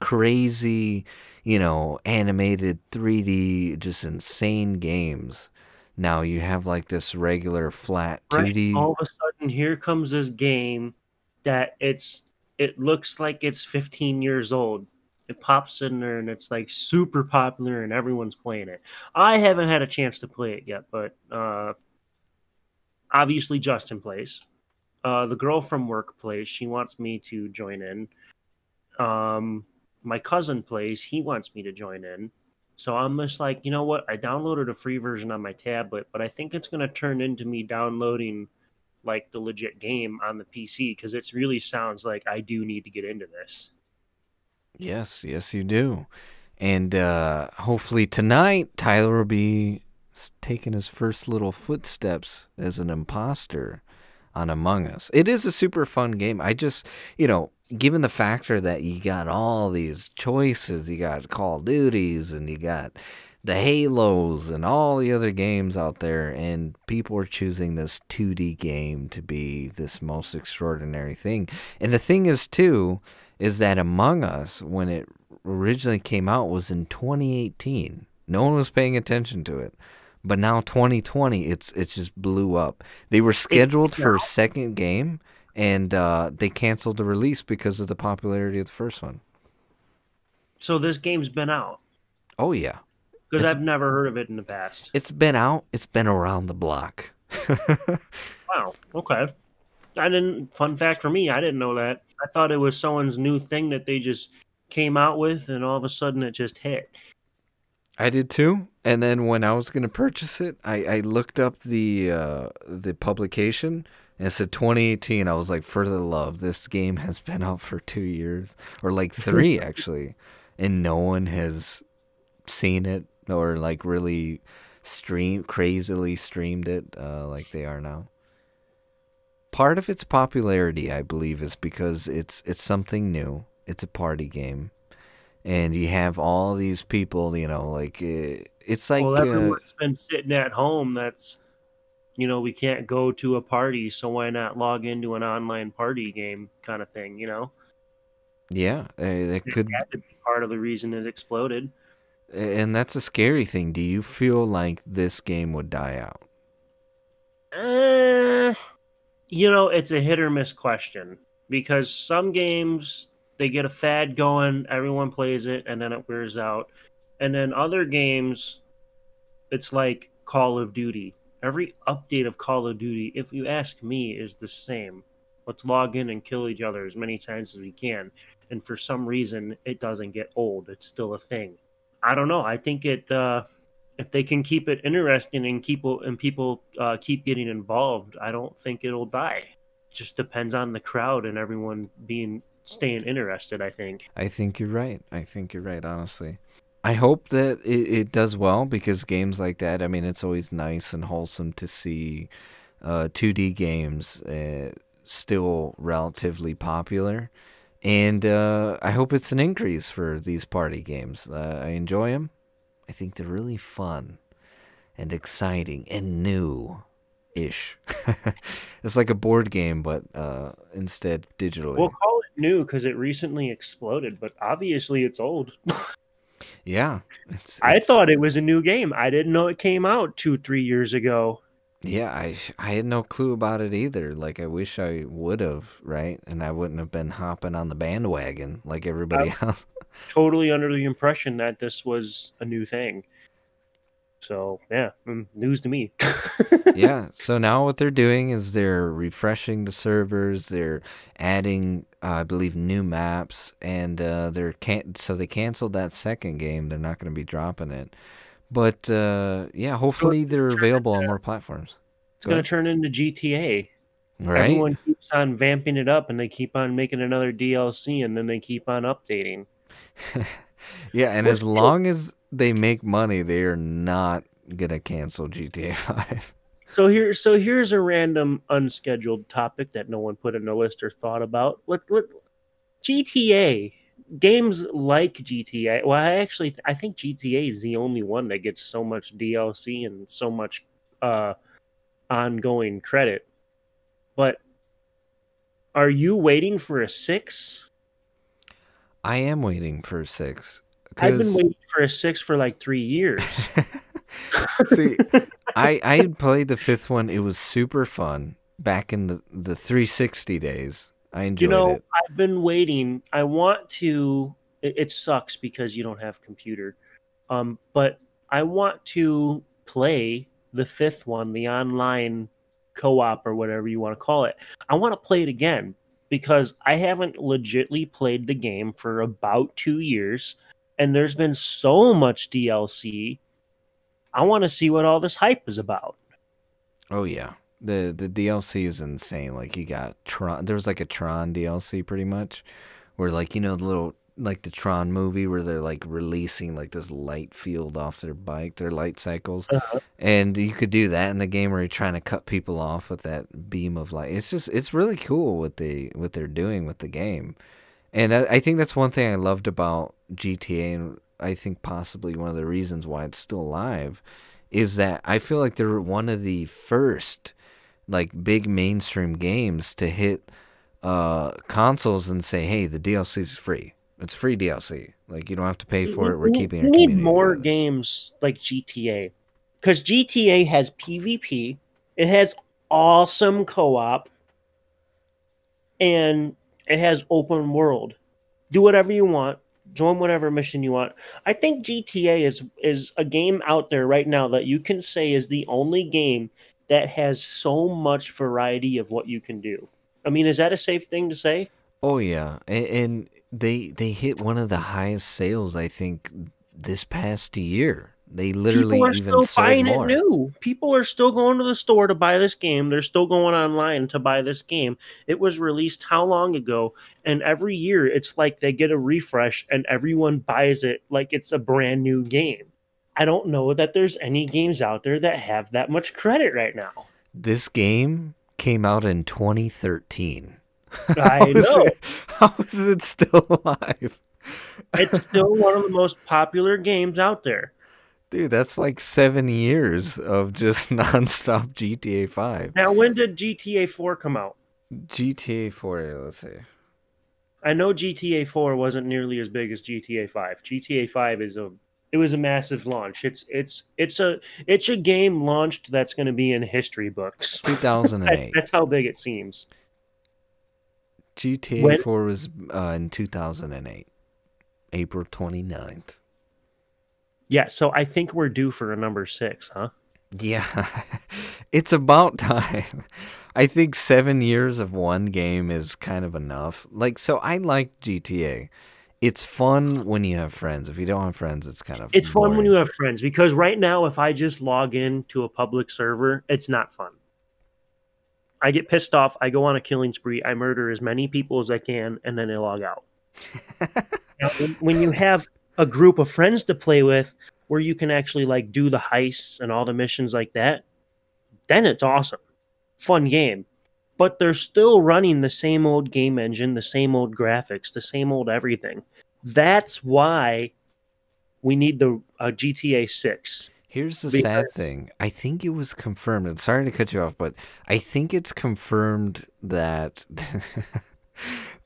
crazy, you know, animated 3D, just insane games. Now you have like this regular flat 2D. All of a sudden, here comes this game that it looks like it's 15 years old. It pops in there and it's like super popular and everyone's playing it. I haven't had a chance to play it yet, but obviously Justin plays. The girl from work plays. She wants me to join in. My cousin plays. He wants me to join in. So I'm just like, you know what? I downloaded a free version on my tablet, but I think it's going to turn into me downloading like the legit game on the PC, because it really sounds like I do need to get into this. Yes, you do. And hopefully tonight, Tyler will be taking his first little footsteps as an imposter on Among Us. It is a super fun game. I just, you know, given the factor that you got all these choices, you got Call of Duties and you got the Halos and all the other games out there, and people are choosing this 2D game to be this most extraordinary thing. And the thing is, too, is that Among Us, when it originally came out, was in 2018. No one was paying attention to it. But now 2020, it just blew up. They were scheduled for a second game, and they canceled the release because of the popularity of the first one. So this game's been out. Oh, yeah. Because I've never heard of it in the past. It's been out. It's been around the block. Wow. Okay. I didn't. Fun fact for me, I didn't know that. I thought it was someone's new thing that they just came out with, and all of a sudden it just hit. I did too. And then when I was going to purchase it, I looked up the publication, and it said 2018. I was like, for the love, this game has been out for 2 years, or like 3 actually, and no one has seen it. Or like really crazily streamed it like they are now. Part of its popularity, I believe, is because it's something new. It's a party game, and you have all these people. You know, like it's like, well, everyone's been sitting at home. That's, you know, we can't go to a party, so why not log into an online party game kind of thing? You know. Yeah, that could be part of the reason it exploded. And that's a scary thing. Do you feel like this game would die out? You know, it's a hit or miss question. Because some games, they get a fad going, everyone plays it, and then it wears out. And then other games, it's like Call of Duty. Every update of Call of Duty, if you ask me, is the same. Let's log in and kill each other as many times as we can. And for some reason, it doesn't get old. It's still a thing. I don't know. I think it if they can keep it interesting and people keep getting involved, I don't think it'll die. It just depends on the crowd and everyone staying interested, I think. I think you're right. I think you're right, honestly. I hope that it does well, because games like that, I mean, it's always nice and wholesome to see 2D games still relatively popular. And I hope it's an increase for these party games. I enjoy them. I think they're really fun and exciting and new-ish. It's like a board game, but instead digitally. We'll call it new because it recently exploded, but obviously it's old. Yeah. I thought it was a new game. I didn't know it came out 2-3 years ago. Yeah, I had no clue about it either. Like, I wish I would have, right? And I wouldn't have been hopping on the bandwagon like everybody else. Totally under the impression that this was a new thing. So, yeah, news to me. Yeah, so now what they're doing is they're refreshing the servers. They're adding, I believe, new maps. And so they canceled that second game. They're not going to be dropping it. But, yeah, hopefully they're available on more platforms. It's going to turn into GTA. Right? Everyone keeps on vamping it up, and they keep on making another DLC, and then they keep on updating. Yeah, and as long as they make money, they are not going to cancel GTA 5. So here's a random unscheduled topic that no one put in the list or thought about. GTA. Games like GTA, well, I think GTA is the only one that gets so much DLC and so much ongoing credit. But are you waiting for a 6? I am waiting for a 6. I've been waiting for a 6 for like 3 years. See, I had played the 5th one. It was super fun back in the 360 days. I enjoyed it. You know, I've been waiting. I want to. It sucks because you don't have a computer, but I want to play the 5th one, the online co-op or whatever you want to call it. I want to play it again because I haven't legitimately played the game for about 2 years, and there's been so much DLC. I want to see what all this hype is about. Oh yeah. The DLC is insane. Like, you got Tron. There was like a Tron DLC pretty much, where, like, you know, the Tron movie where they're like releasing like this light field off their bike, their light cycles, and you could do that in the game where you're trying to cut people off with that beam of light. It's just, it's really cool what they're doing with the game, and I think that's one thing I loved about GTA, and I think possibly one of the reasons why it's still alive, is that I feel like they're one of the first, like, big mainstream games to hit consoles and say, hey, the DLC is free. It's free DLC. Like, you don't have to pay for it. We're keeping it. We need more games like GTA, because GTA has PvP. It has awesome co-op, and it has open world. Do whatever you want. Join whatever mission you want. I think GTA is a game out there right now that you can say is the only game that has so much variety of what you can do. I mean, is that a safe thing to say? Oh, yeah. And they hit one of the highest sales, I think, this past year. They literally even sold more. People are still buying it new. People are still going to the store to buy this game. They're still going online to buy this game. It was released how long ago? And every year, it's like they get a refresh and everyone buys it like it's a brand new game. I don't know that there's any games out there that have that much credit right now. This game came out in 2013. I know. How is it still alive? It's still one of the most popular games out there. Dude, that's like 7 years of just nonstop GTA 5. Now, when did GTA 4 come out? GTA 4, let's see. I know GTA 4 wasn't nearly as big as GTA 5. GTA 5 is it was a massive launch. It's a game launched that's going to be in history books. 2008. That's how big it seems. GTA 4 was in 2008, April 29th. Yeah, so I think we're due for a number 6, huh? Yeah, it's about time. I think 7 years of one game is kind of enough. Like, so I like GTA. It's fun when you have friends. If you don't have friends, it's kind of boring. Fun when you have friends, because right now, if I just log in to a public server, it's not fun. I get pissed off. I go on a killing spree. I murder as many people as I can, and then I log out. Now, when you have a group of friends to play with where you can actually like do the heists and all the missions like that, then it's awesome. Fun game. But they're still running the same old game engine, the same old graphics, the same old everything. That's why we need the GTA 6. Here's the sad thing. I think it was confirmed, and sorry to cut you off, but I think it's confirmed that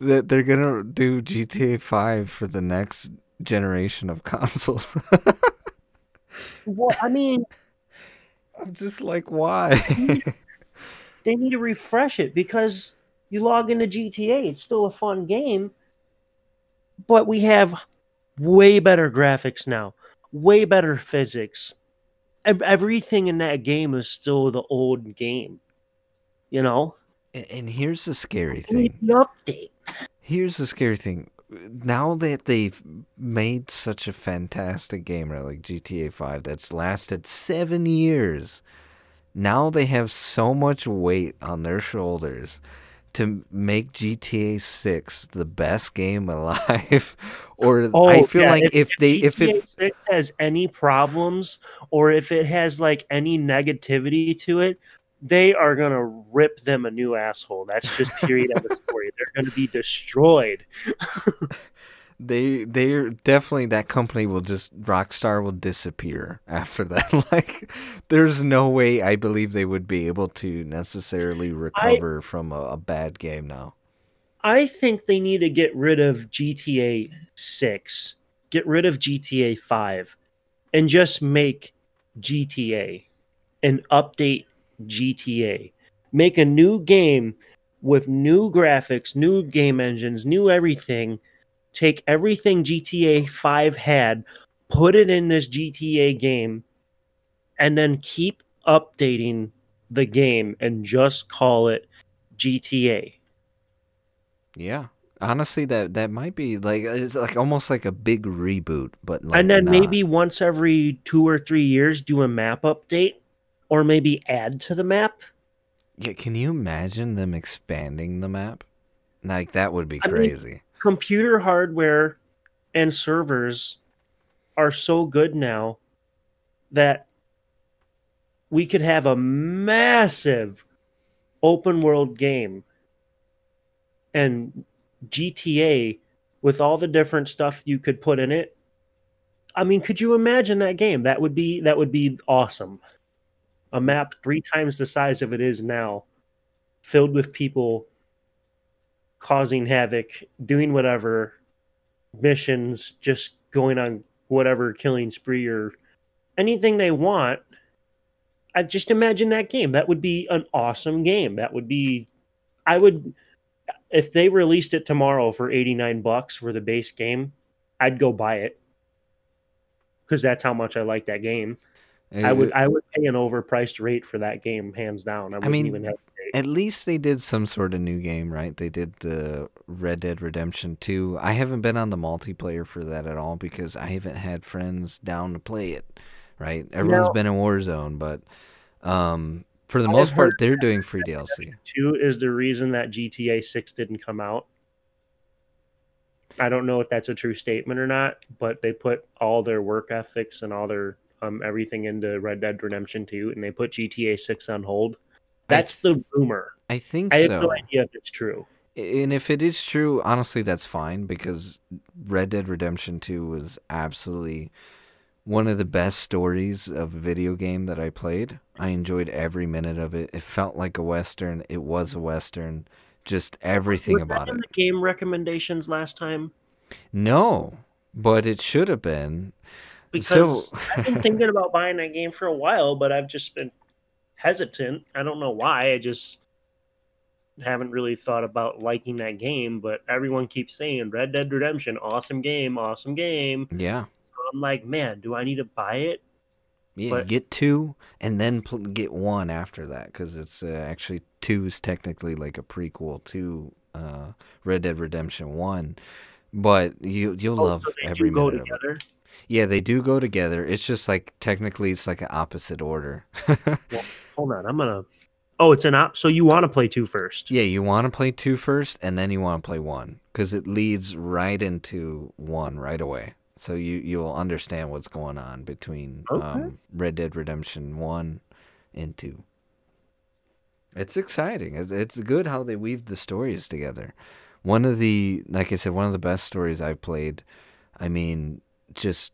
that they're going to do GTA 5 for the next generation of consoles. Well, I mean, I'm just like, why? They need to refresh it, because you log into GTA, it's still a fun game, but we have way better graphics now, way better physics. Everything in that game is still the old game, you know? And here's the scary thing. We need an update. Here's the scary thing. Now that they've made such a fantastic game, right, like GTA 5, that's lasted 7 years, now they have so much weight on their shoulders to make GTA 6 the best game alive. Or I feel like if GTA 6 has any problems, or if it has like any negativity to it, they are going to rip them a new asshole. That's just period of the story. They're going to be destroyed. They're definitely, that company will just, Rockstar will disappear after that. Like, there's no way I believe they would be able to necessarily recover from a bad game now. I think they need to get rid of GTA 6, get rid of GTA 5, and just make GTA an update GTA. Make a new game with new graphics, new game engines, new everything. Take everything GTA 5 had, put it in this GTA game, and then keep updating the game and just call it GTA. Yeah. Honestly, that might be like, it's like almost like a big reboot, but like, and then maybe once every 2 or 3 years do a map update. Or maybe add to the map. Yeah, can you imagine them expanding the map? Like, that would be crazy. I mean, computer hardware and servers are so good now that we could have a massive open world game. And GTA, with all the different stuff you could put in it. I mean, could you imagine that game? That would be awesome. A map 3 times the size of it is now, filled with people causing havoc, doing whatever, missions, just going on whatever killing spree or anything they want. I just imagine that game. That would be an awesome game. That would be, if they released it tomorrow for $89 for the base game, I'd go buy it because that's how much I like that game. And I would pay an overpriced rate for that game, hands down. At least they did some sort of new game, right? They did the Red Dead Redemption 2. I haven't been on the multiplayer for that at all because I haven't had friends down to play it, right? Everyone's been in Warzone, but for the most part, they're doing free DLC. Redemption 2 is the reason that GTA 6 didn't come out. I don't know if that's a true statement or not, but they put all their work ethics and all their everything into Red Dead Redemption 2, and they put GTA 6 on hold. That's the rumor. I think so. I have no idea if it's true. And if it is true, honestly, that's fine, because Red Dead Redemption 2 was absolutely one of the best stories of a video game that I played. I enjoyed every minute of it. It felt like a Western. It was a Western. Just everything about it. Was that in the game recommendations last time? No, but it should have been. Because I've been thinking about buying that game for a while, but I've just been hesitant. I don't know why. I just haven't really thought about liking that game, but everyone keeps saying Red Dead Redemption, awesome game, awesome game. Yeah. So I'm like, man, do I need to buy it? Yeah, but get 2 and then get 1 after that, because it's actually 2 is technically like a prequel to Red Dead Redemption 1. But you'll love every minute of it. Yeah, they do go together. It's just like technically it's like an opposite order. Well, hold on, I'm gonna. Oh, it's an op. So you want to play 2 first? Yeah, you want to play 2 first, and then you want to play 1 because it leads right into 1 right away. So you'll understand what's going on between Red Dead Redemption 1 and 2. It's exciting. It's good how they weave the stories together. One of the, like I said, one of the best stories I've played. I mean, just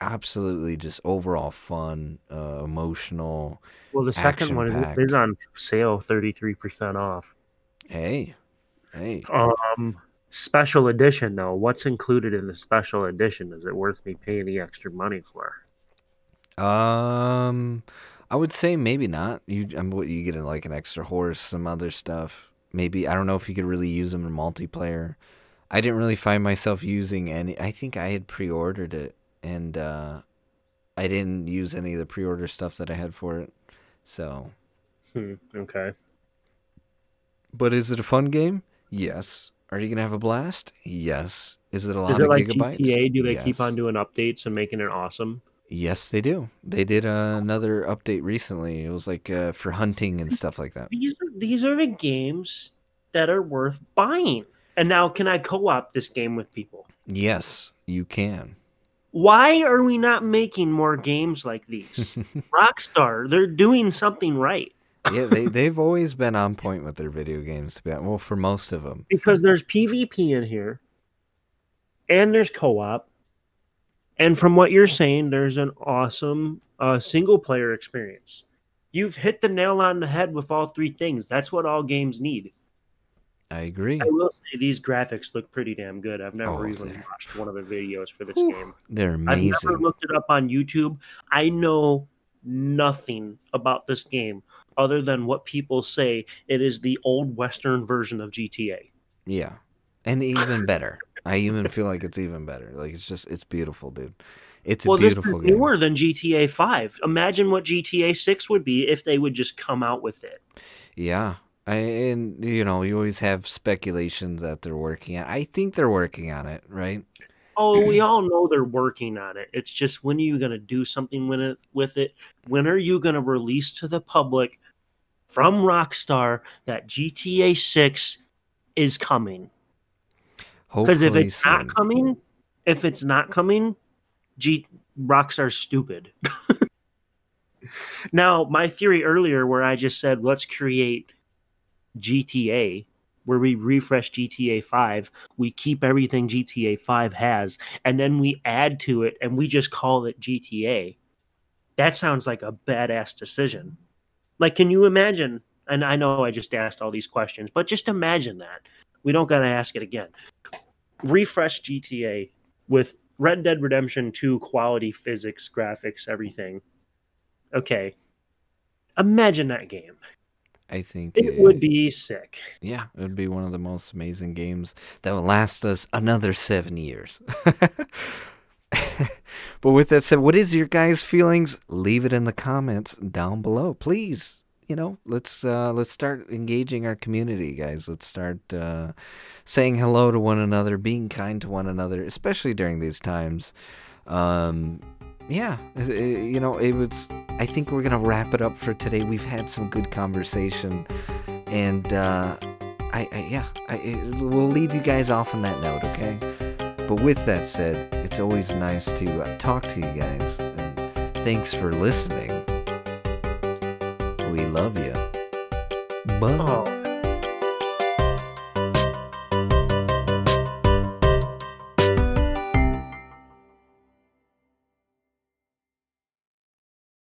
absolutely just overall fun, emotional. Well, the second one is on sale, 33% off. Hey. Special edition, though. What's included in the special edition? Is it worth me paying the extra money for? I would say maybe not. You get like an extra horse, some other stuff. Maybe I don't know if you could really use them in multiplayer. I didn't really find myself using any. I think I had pre-ordered it, and I didn't use any of the pre-order stuff that I had for it. So, okay. But is it a fun game? Yes. Are you gonna have a blast? Yes. Is it a lot of like gigabytes? GTA? Do they keep on doing updates and making it awesome? Yes, they do. They did another update recently. It was like for hunting and stuff like that. These are the games that are worth buying. And now, can I co-op this game with people? Yes, you can. Why are we not making more games like these? Rockstar, they're doing something right. Yeah, they've always been on point with their video games. Well, for most of them. Because there's PvP in here, and there's co-op, and from what you're saying, there's an awesome single-player experience. You've hit the nail on the head with all 3 things. That's what all games need. I agree. I will say these graphics look pretty damn good. I've never even watched one of the videos for this game. They're amazing. I've never looked it up on YouTube. I know nothing about this game other than what people say. It is the old Western version of GTA. Yeah. And even better. I even feel like it's even better. Like it's beautiful, dude. It's a beautiful game. Well, this is newer than GTA 5. Imagine what GTA 6 would be if they would just come out with it. Yeah. And, you know, you always have speculations that they're working on. I think they're working on it, right? Oh, we all know they're working on it. It's just, when are you going to do something with it? When are you going to release to the public from Rockstar that GTA 6 is coming? Because if it's not coming, Rockstar's stupid. Now, my theory earlier where I just said, let's create GTA, where we refresh GTA 5, we keep everything GTA 5 has, and then we add to it, and we just call it GTA. That sounds like a badass decision. Like, can you imagine? And I know I just asked all these questions, but just imagine that. We don't gotta ask it again. Refresh GTA with Red Dead Redemption 2 quality physics, graphics, everything. Okay. Imagine that game. I think it would be sick. Yeah, it would be one of the most amazing games that will last us another 7 years. But with that said, what is your guys' feelings? Leave it in the comments down below, please. You know, let's start engaging our community, guys. Let's start saying hello to one another, being kind to one another, especially during these times. Yeah, you know, it was. I think we're gonna wrap it up for today. We've had some good conversation, and we'll leave you guys off on that note, okay? But with that said, it's always nice to talk to you guys, and thanks for listening. We love you. Bye. Oh.